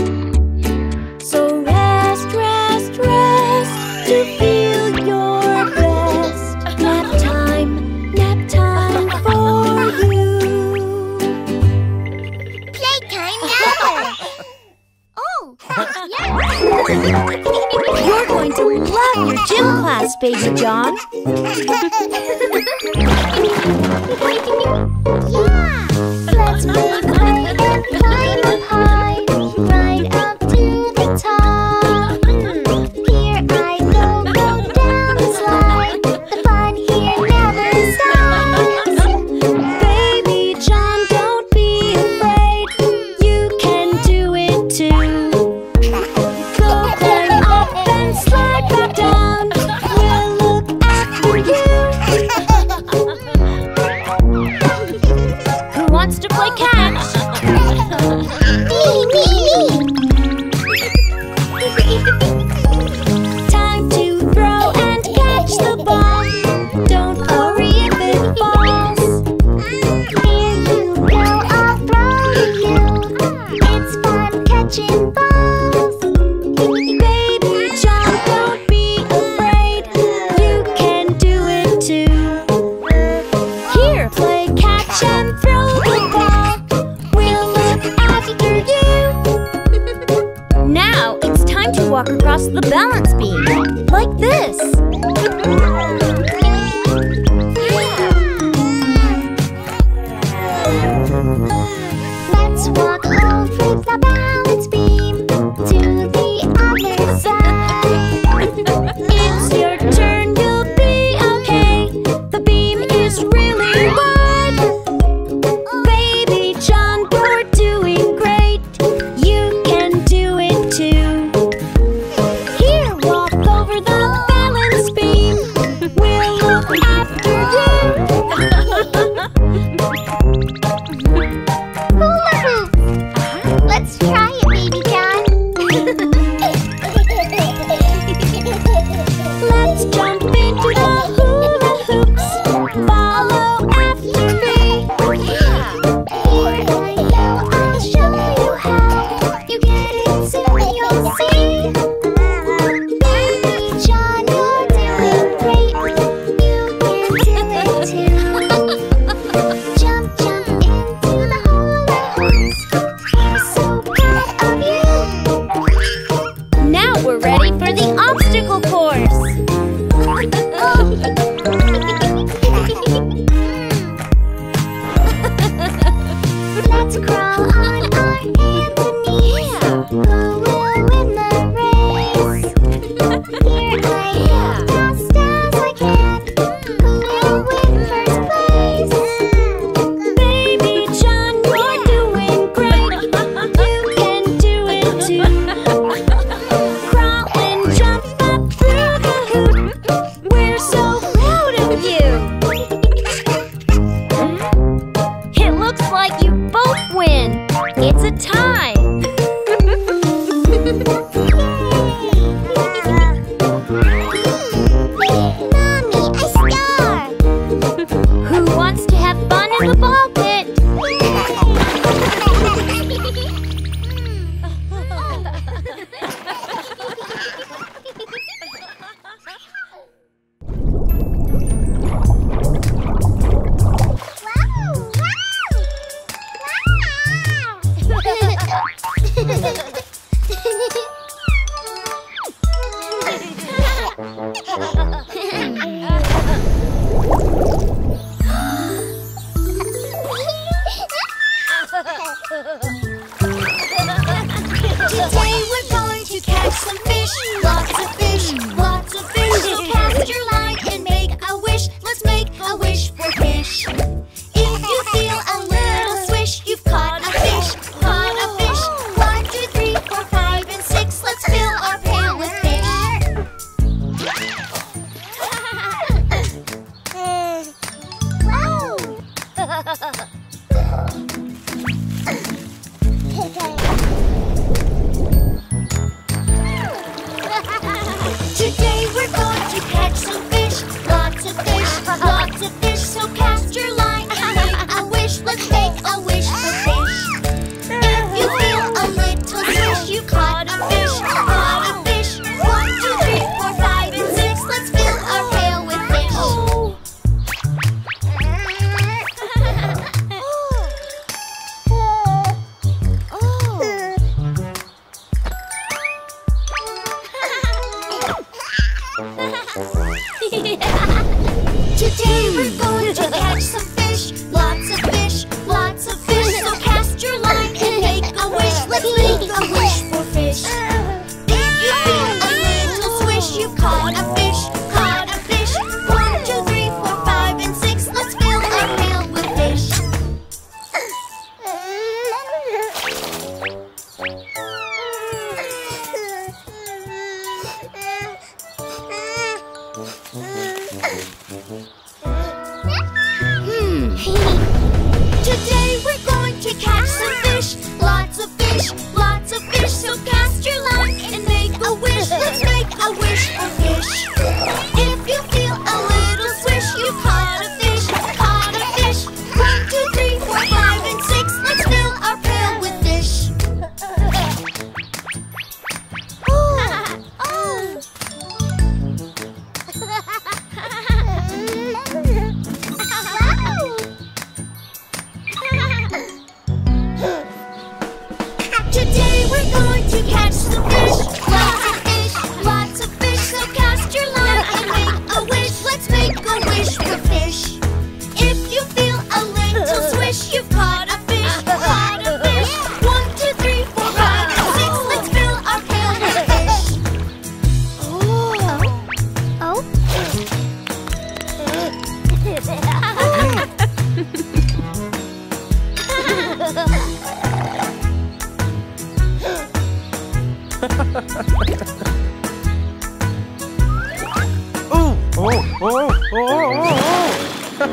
So rest, rest, rest to feel your best. Nap time, nap time for you. Playtime now! Oh, yes! You're going to love your gym class, Baby John. Yeah! Let's make high and climb up high, right up to the top. Here I go, go down the slide. The fun here never stops. Baby John, don't be afraid. You can do it too. Walk across the balance beam, like this. Let's walk over the balance beam to the other side. It's your turn, you'll be okay. The beam is really wide. Today we're going to catch some fish. Lots of fish, lots of fish. So cast your line and make a wish. Let's make a wish for fish. If you feel a little fish, you caught a fish, caught a fish. One, two, three, four, five, and six. Let's fill our pail with fish. Today we're going to catch some fish. Lots of fish, lots of fish. So cast your line and make a wish. Let's make a wish for fish. If you feel a little swish, you've caught a fish, caught a fish. One, two, three, four, five, and six. Let's fill our pail with fish. Hmm. Today we're going to catch some fish. Lots of fish, lots of fish. So cast your line and make a wish. Let's make a wish for fish. If you feel a little swish, you caught a fish, caught a fish. One, two, three, four, five, and six. Let's fill our pail with fish. Today we're going to catch some fish. Lots of fish, lots of fish. So cast your line and make a wish. Let's make a wish for fish. If you feel a little swish, you've caught a fish, caught a fish. One, two, three, four, five, and six. Let's fill our pail with fish. Oh. Oh. Oh, oh, oh, oh, oh.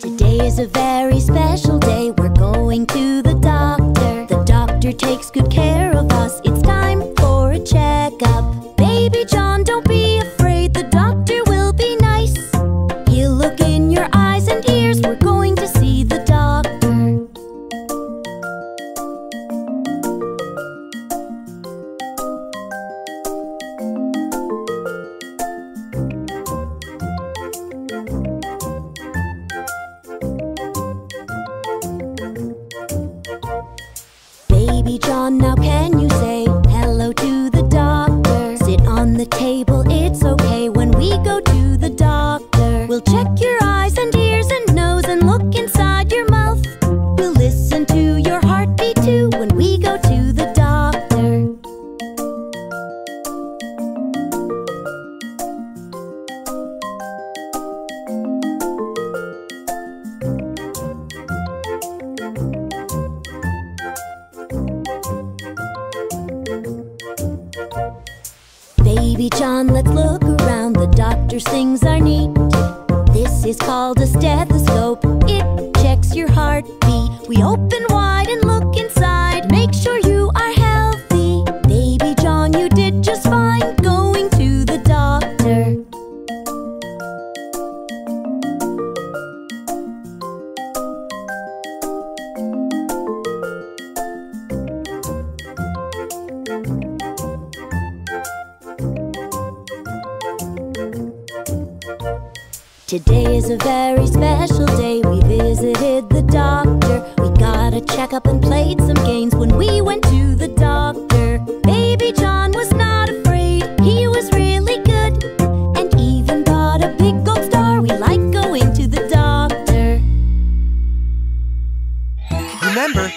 Today is a very special day. We're going to the doctor. The doctor takes good care of us. It's time for a checkup. Baby John, don't be afraid. The doctor will be nice. He'll look in your eyes and ears. We're going to see the doctor. Baby John, now can you say hello to the doctor? Sit on the table, it's okay. When we go to the doctor, we'll check your eyes and ears and nose and look inside your mouth. We'll listen to your heartbeat too when we go to the Baby John, let's look around. The doctor's things are neat. This is called a stethoscope. It checks your heartbeat. We open wide and look inside. Make sure you are healthy. Baby John, you did just fine going to the doctor. Today is a very special day. We visited the doctor. We got a checkup and played some games when we went to the doctor. Baby John was not afraid. He was really good and even got a big gold star. We like going to the doctor. Remember,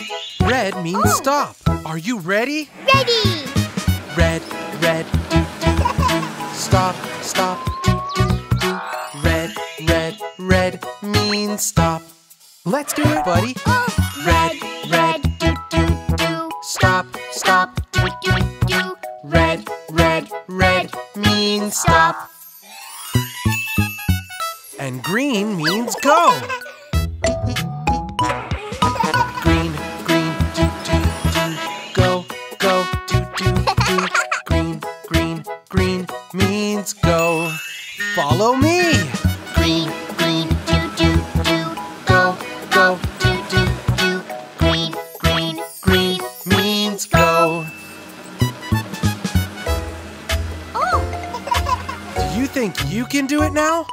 red means oh. stop. Are you ready? Ready! Red, red, stop, stop. Red, Let's do it, buddy. Oh. Red, red, do, do, do. Stop, stop, do, do, do. Red, red, red means stop. And green means go. Green, green, do, do, do. Go, go, do, do, do. Green, green, green means go. Follow me. Green, green, do, do, do. Go, go, do, do, do. Green, green, green means go. Oh. Do you think you can do it now?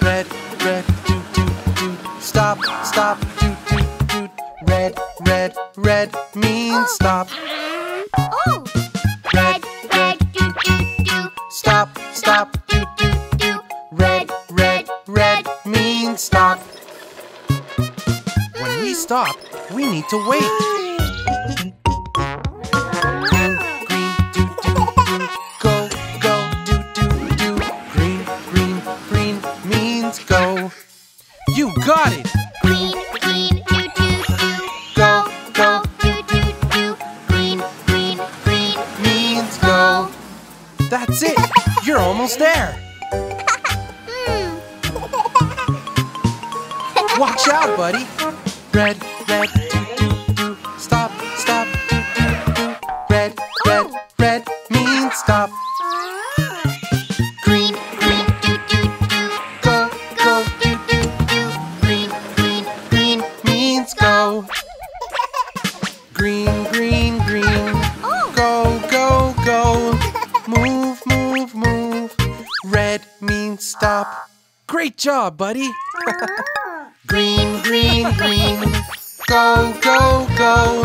Red, red, do, do, do. Stop, stop, do, do, do. Red, red, red means oh. Stop. Oh. Red, red, do, do, do. Stop, stop, do, do, do. Red, red, red means stop. Mm. When we stop, we need to wait. You got it! Green, green, do, do, do. Go, go, do, do, do. Green, green, green means go. That's it! You're almost there! Watch out, buddy! Red, red, do, do, do. Stop, stop, do, do, do. Red, red, red means stop. Green, green, green. Oh. Go, go, go. Move, move, move. Red means stop. Great job, buddy. Green, green, green. Go, go, go.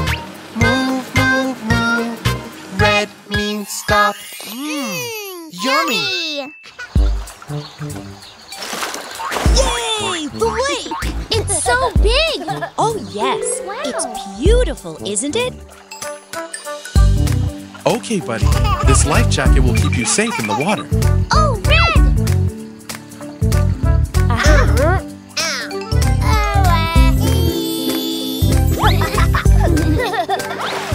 Move, move, move. Red means stop. Mm, yummy. Yay! The lake! It's so big! Oh, yes. Wow. It's beautiful, isn't it? Okay, buddy. This life jacket will keep you safe in the water. Oh, Red! Uh-huh.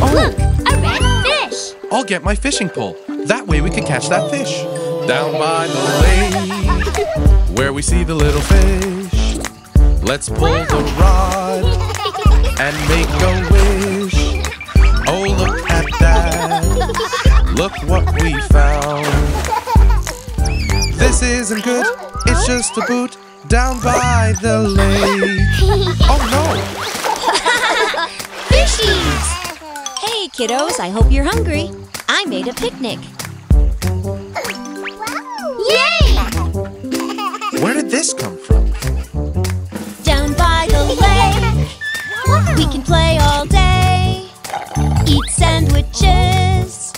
Oh. Look, a red fish! I'll get my fishing pole. That way we can catch that fish. Down by the lake, where we see the little fish. Let's pull wow. the rod. And make a wish. Oh, look at that. Look what we found. This isn't good. It's just a boot down by the lake. Oh, no. Fishies! Hey, kiddos. I hope you're hungry. I made a picnic. Yay! Where did this come from? Down by the lake. We can play all day, eat sandwiches,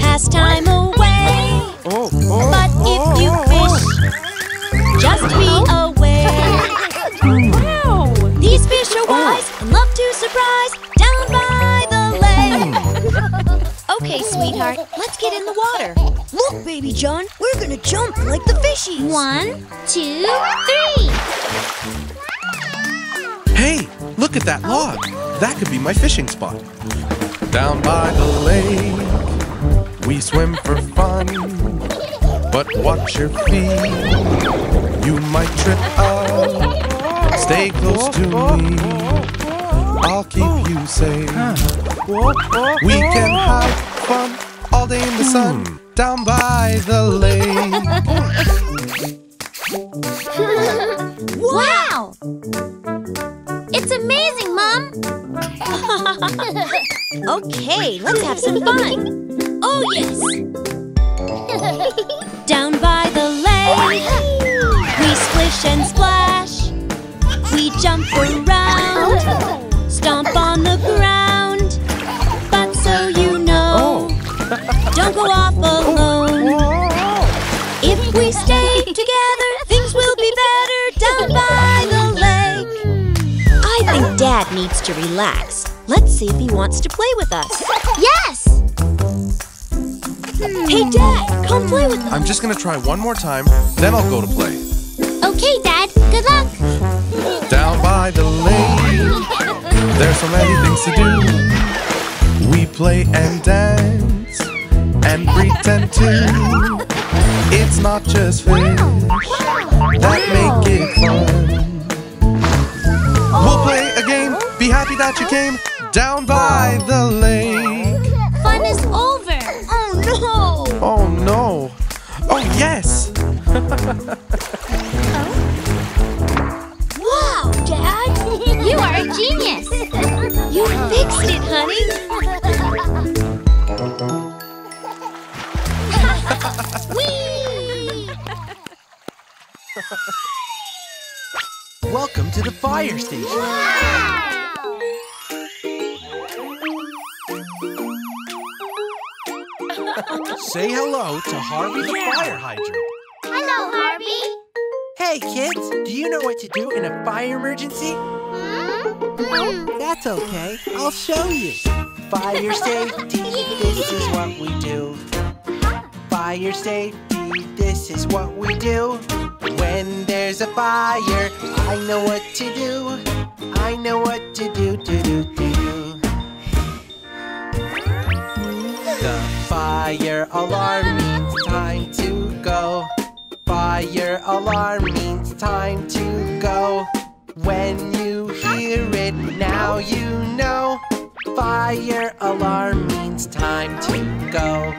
pass time away. Oh, oh, but if oh, you fish, just be aware. Wow! These fish are wise and love to surprise down by the lake. Okay, sweetheart, let's get in the water. Look, Baby John, we're gonna jump like the fishies. One, two, three. Hey, look at that log. That could be my fishing spot. Down by the lake, we swim for fun. But watch your feet, you might trip up. Stay close to me, I'll keep you safe. We can have fun all day in the sun. Down by the lake. Wow! It's amazing, Mom! Okay, let's have some fun! Oh, yes! Down by the lake, we splish and splash. We jump around, stomp on the ground. But so you know, don't go off alone. If we stay together, things will be better down by the lake. I think Dad needs to relax. Let's see if he wants to play with us. Yes! Hey, Dad, come play with us. I'm just going to try one more time, then I'll go to play. Okay, Dad, go. Good luck! Down by the lake, there's so many things to do. We play and dance and pretend to. It's not just fish that make it fun. We'll play a game, be happy that you came down by the lake. Fun is over. Oh no! Oh no! Oh yes! Wow, Dad! You are a genius! You fixed it, honey! Whee! Welcome to the fire station! Wow! Say hello to Harvey the fire hydrant. Hello, Harvey! Hey, kids! Do you know what to do in a fire emergency? Mm-hmm. That's okay. I'll show you. Fire safety, this is what we do. Fire safety, this is what we do. When there's a fire, I know what to do. I know what to do, do, do, do, do. The fire alarm means time to go. Fire alarm means time to go. When you hear it, now you know. Fire alarm means time to go.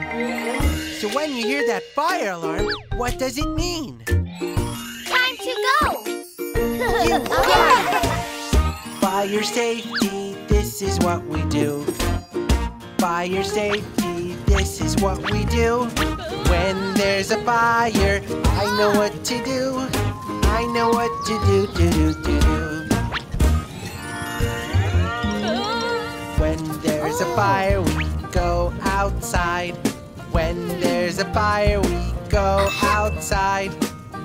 So when you hear that fire alarm, what does it mean? Time to go! You are! Fire safety, this is what we do. Fire safety, this is what we do. When there's a fire, I know what to do. I know what to do, do, do, do, do. When there's a fire, we go outside. When there's a fire, we go outside.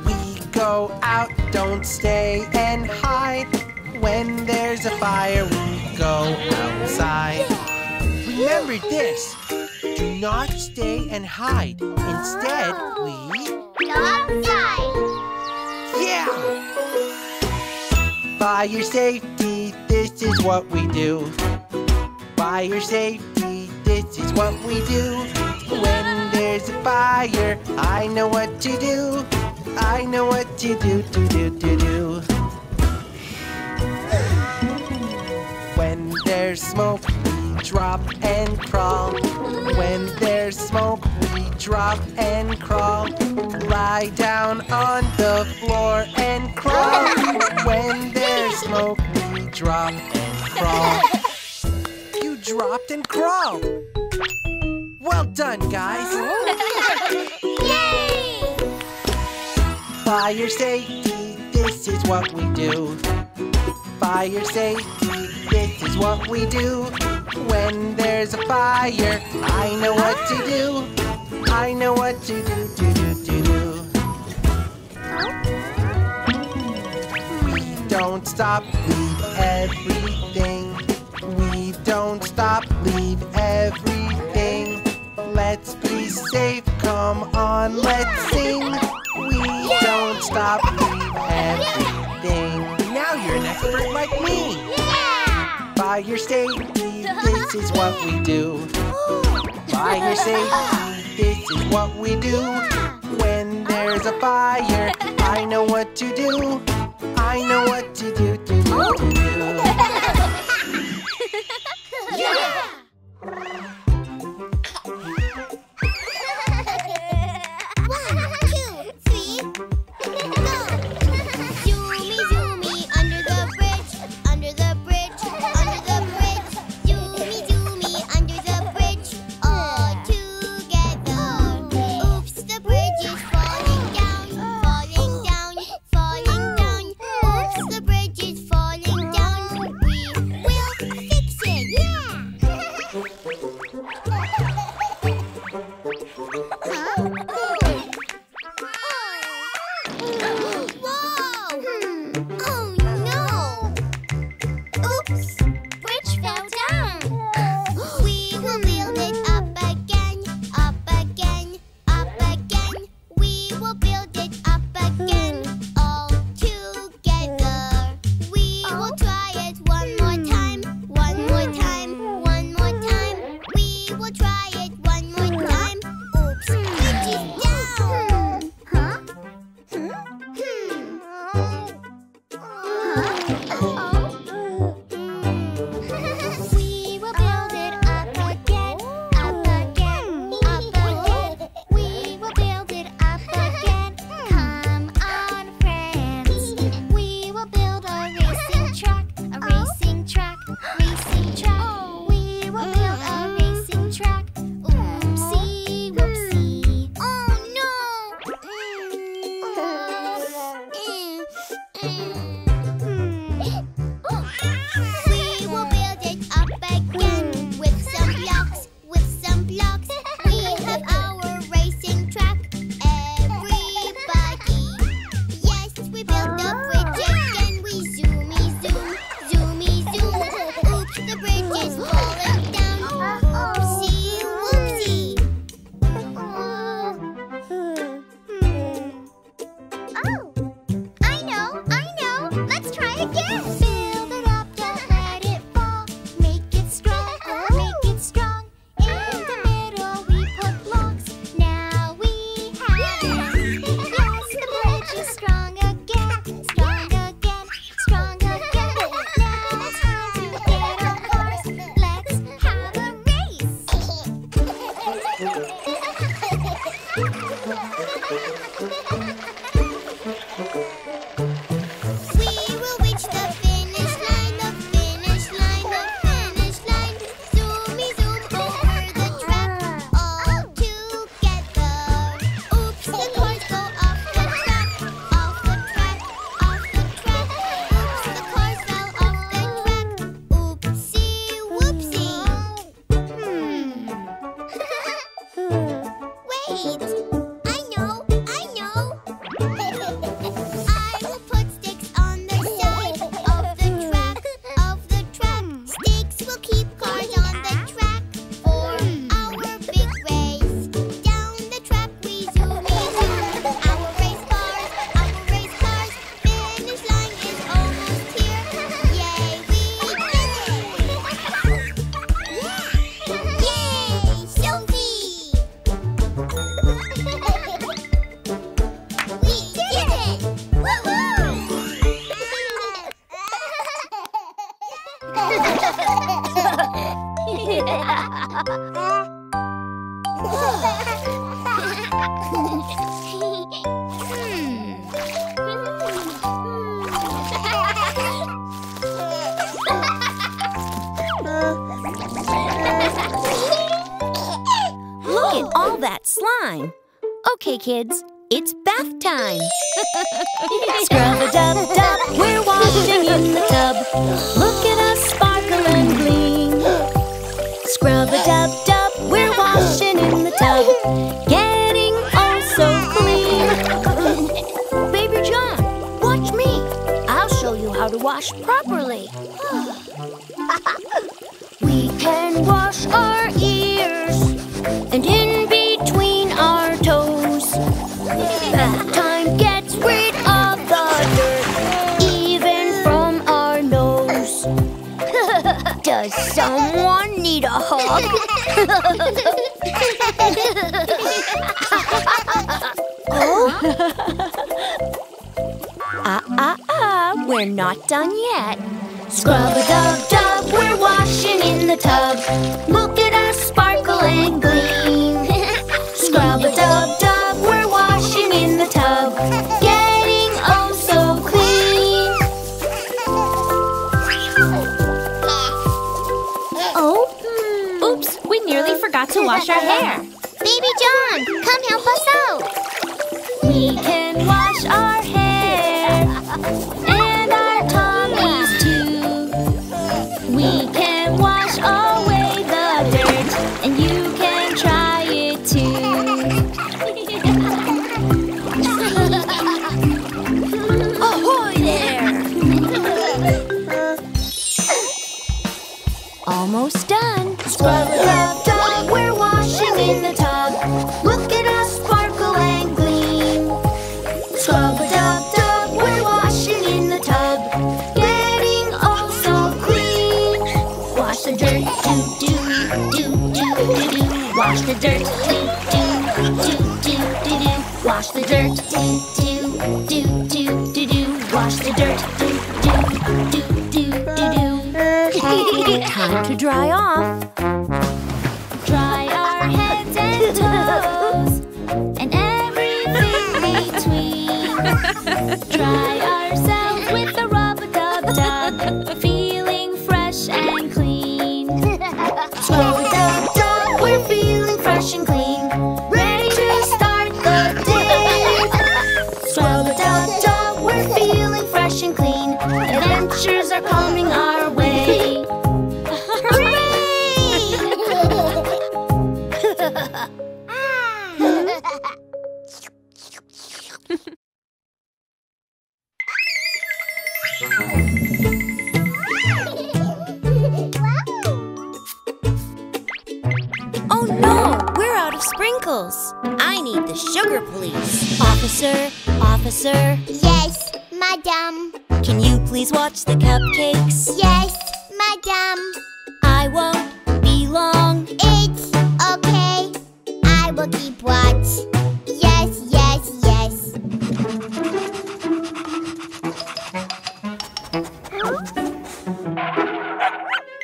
We go out, don't stay and hide. When there's a fire, we go outside. Remember this. Do not stay and hide. Instead, we... go outside! Yeah! Fire safety, this is what we do. Fire safety, this is what we do. When there's a fire, I know what to do. I know what to do, do, do, do, do. When there's smoke, drop and crawl. When there's smoke, we drop and crawl. Lie down on the floor and crawl. When there's smoke, we drop and crawl. You dropped and crawled. Well done, guys. Yay! Fire safety, this is what we do. Fire safety, this is what we do. When there's a fire, I know what to do. I know what to do, do, do, do, do. We don't stop, leave everything. We don't stop, leave everything. Let's be safe, come on, let's sing. We don't stop, leave everything. Now you're an expert like me. Fire safety, this is what we do. Fire safety, this is what we do. When there's a fire, I know what to do. I know what to do, do, do, do, do. Yeah! One, two, three, go! Zoomy, zoomy, under the bridge, under the bridge. Bridges Kids, it's bath time! Scrub-a-dub-dub, we're washing in the tub. Look at us sparkle and gleam. Scrub-a-dub-dub, we're washing in the tub. Getting oh so clean. Baby John, watch me. I'll show you how to wash properly. We can wash our ears and in between our toes. Bath time gets rid of the dirt, even from our nose. Does someone need a hug? Ah, ah, ah, we're not done yet. Scrub-a-dub-dub, we're washing in the tub. Look at us sparkle and gleam. Scrub-a-dub-dub, in the tub, getting oh so clean. Oh, hmm. Oops, we nearly forgot to wash our hair. Baby John, come help us out. We can wash our hair and our tummies too. We can wash away the dirt and you can try it too. Almost done. Scrub-a-dub-dub, we're washing in the tub. Look at us sparkle and gleam. Scrub-a-dub-dub, we're washing in the tub. Getting oh so clean. Wash the dirt, do do do do do do. Wash the dirt, do do do do do do. Wash the dirt, do do do do do do. Wash the dirt, do do do do do do. Time to dry off. Dry our heads and toes and everything between. Dry ourselves with the rub-a-dub-dub, feeling fresh and clean. Rub-a-dub-dub, we're feeling fresh and clean. Ready to start the day. Rub-a-dub-dub, we're feeling fresh and clean. Adventures are coming our way. Oh no, we're out of sprinkles. I need the sugar police. Officer, officer. Yes, madam. Can you please watch the cupcakes? Yes, madam. I won't be long. It's okay. I will keep watch. Yes, yes, yes.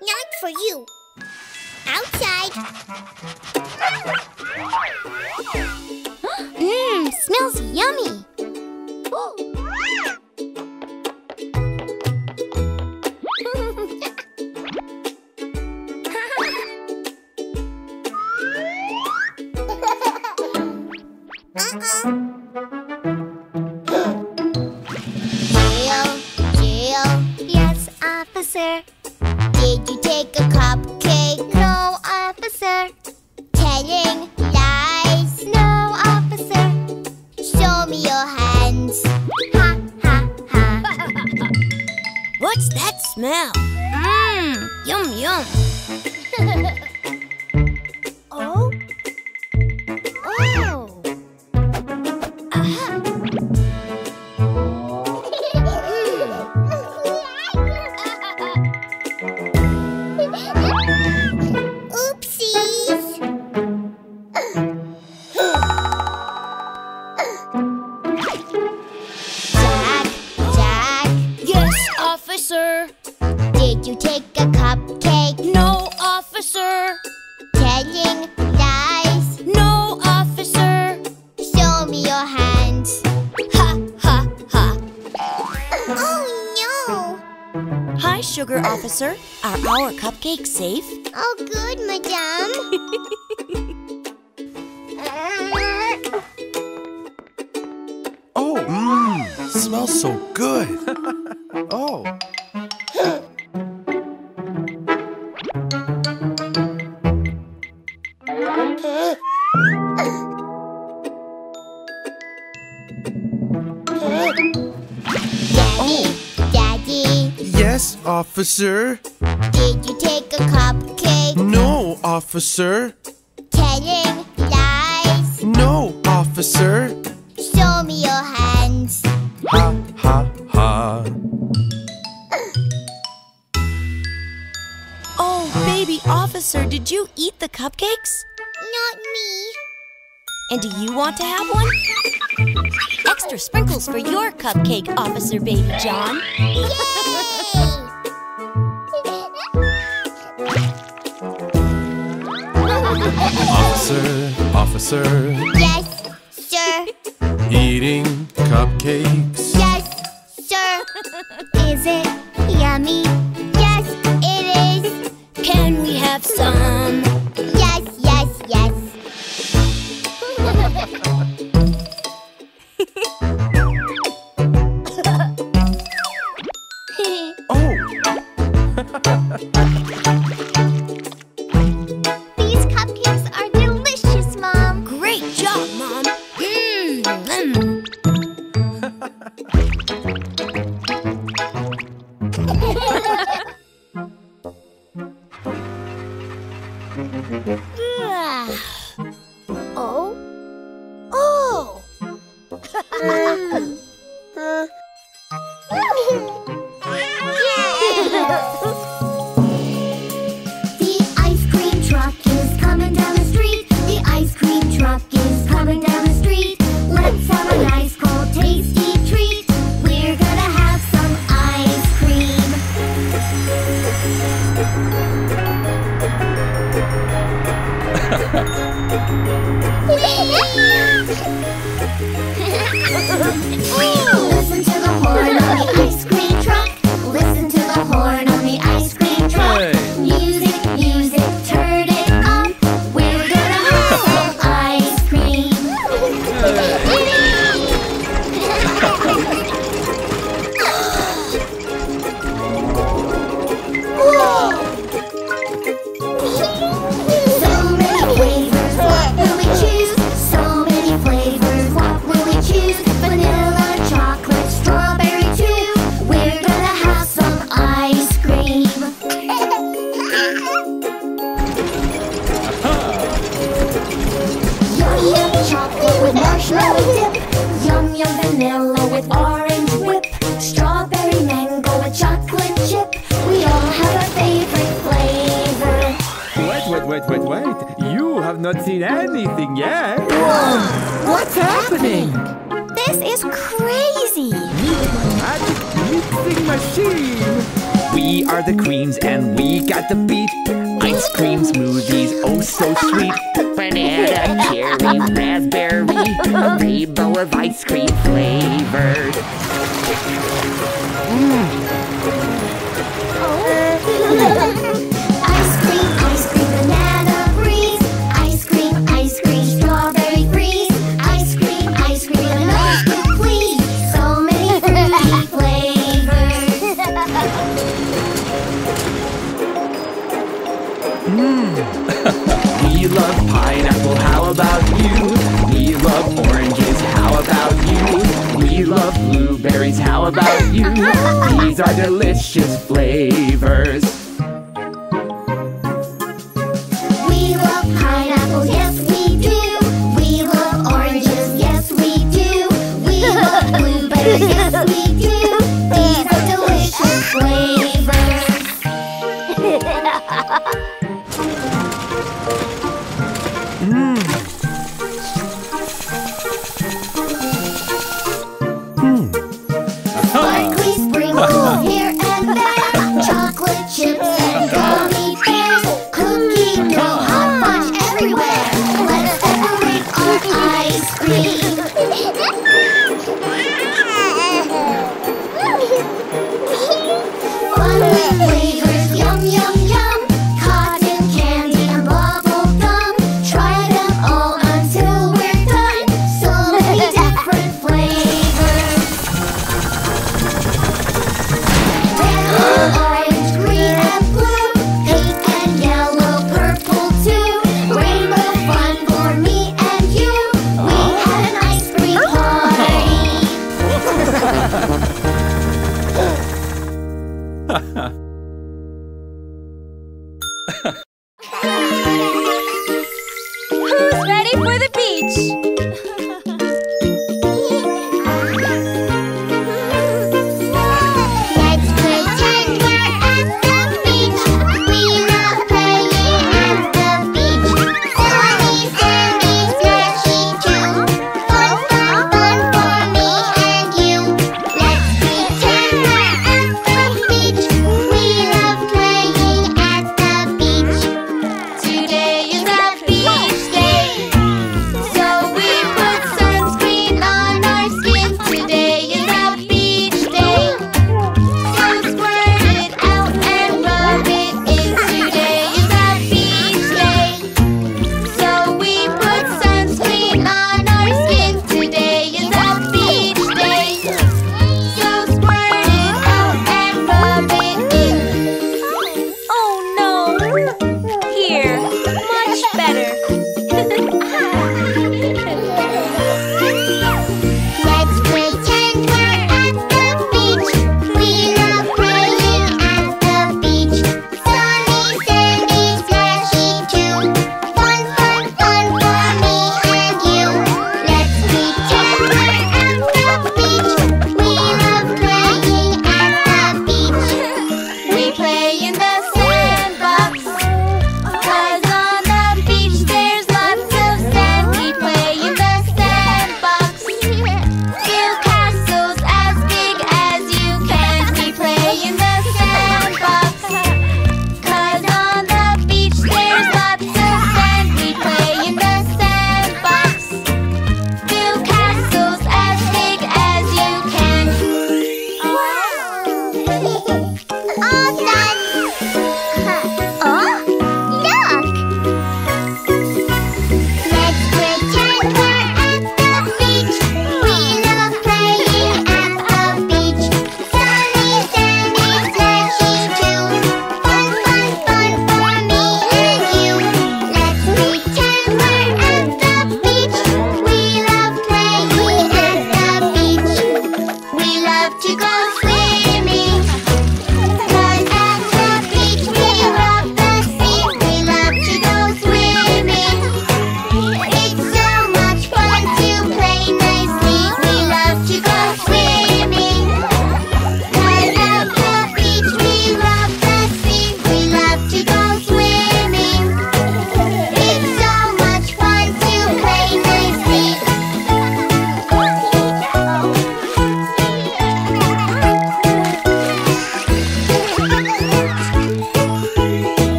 Not for you. Outside. Mmm, smells smells yummy! Officer, are our cupcakes safe? Oh, good, madame. Oh, mmm, smells so good. Oh. Officer? Did you take a cupcake? No, officer. Telling lies? No, officer. Show me your hands. Ha, ha, ha. Oh, baby officer, did you eat the cupcakes? Not me. And do you want to have one? Extra sprinkles for your cupcake, Officer Baby John. Yay! Officer, officer. Yes, sir. Eating cupcakes. Yes, sir. Is it yummy? Yes, it is. Can we have some? Yes, yes, yes. Ice cream smoothies, oh so sweet. banana, cherry, raspberry, a rainbow of ice cream flavored. Mm. Ice cream, ice cream, banana breeze. Ice cream, ice cream, strawberry breeze. Ice cream, ice cream, and ice cream, please. So many fruity flavors. Mm. We love pineapple, how about you? We love oranges, how about you? We love blueberries, how about you? These are delicious flavors. Yes, we do. These are delicious flavors. Mm. Mm. Sparkly sprinkle here and there. Chocolate chips and gummy bears. Cookie dough, hot fudge everywhere. Let's decorate our ice cream. Yeah.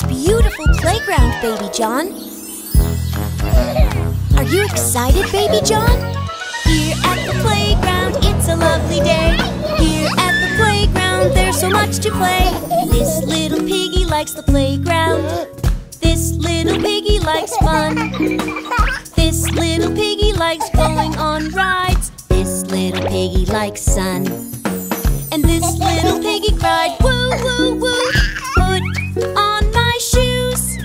this beautiful playground, Baby John. Are you excited, Baby John? Here at the playground, it's a lovely day. Here at the playground, there's so much to play. This little piggy likes the playground. This little piggy likes fun. This little piggy likes going on rides. This little piggy likes sun. And this little piggy cried, woo, woo, woo, put on my shoes.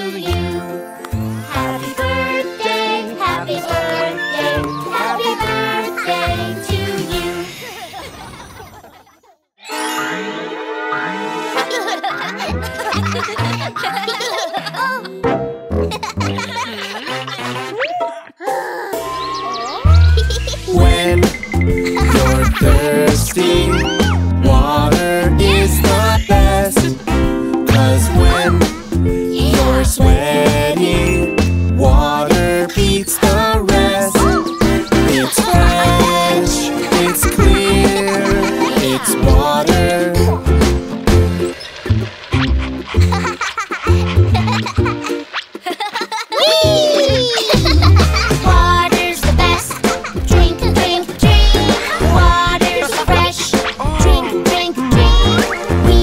birthday, happy birthday to you. When you're thirsty, water is the best. When you're sweating, water beats the rest. It's fresh, it's clear, it's water. Water's the best. Drink, drink, drink. Water's fresh. Drink, drink, drink. We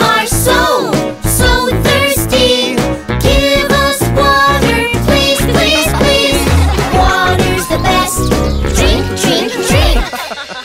are so, so drink, drink, drink.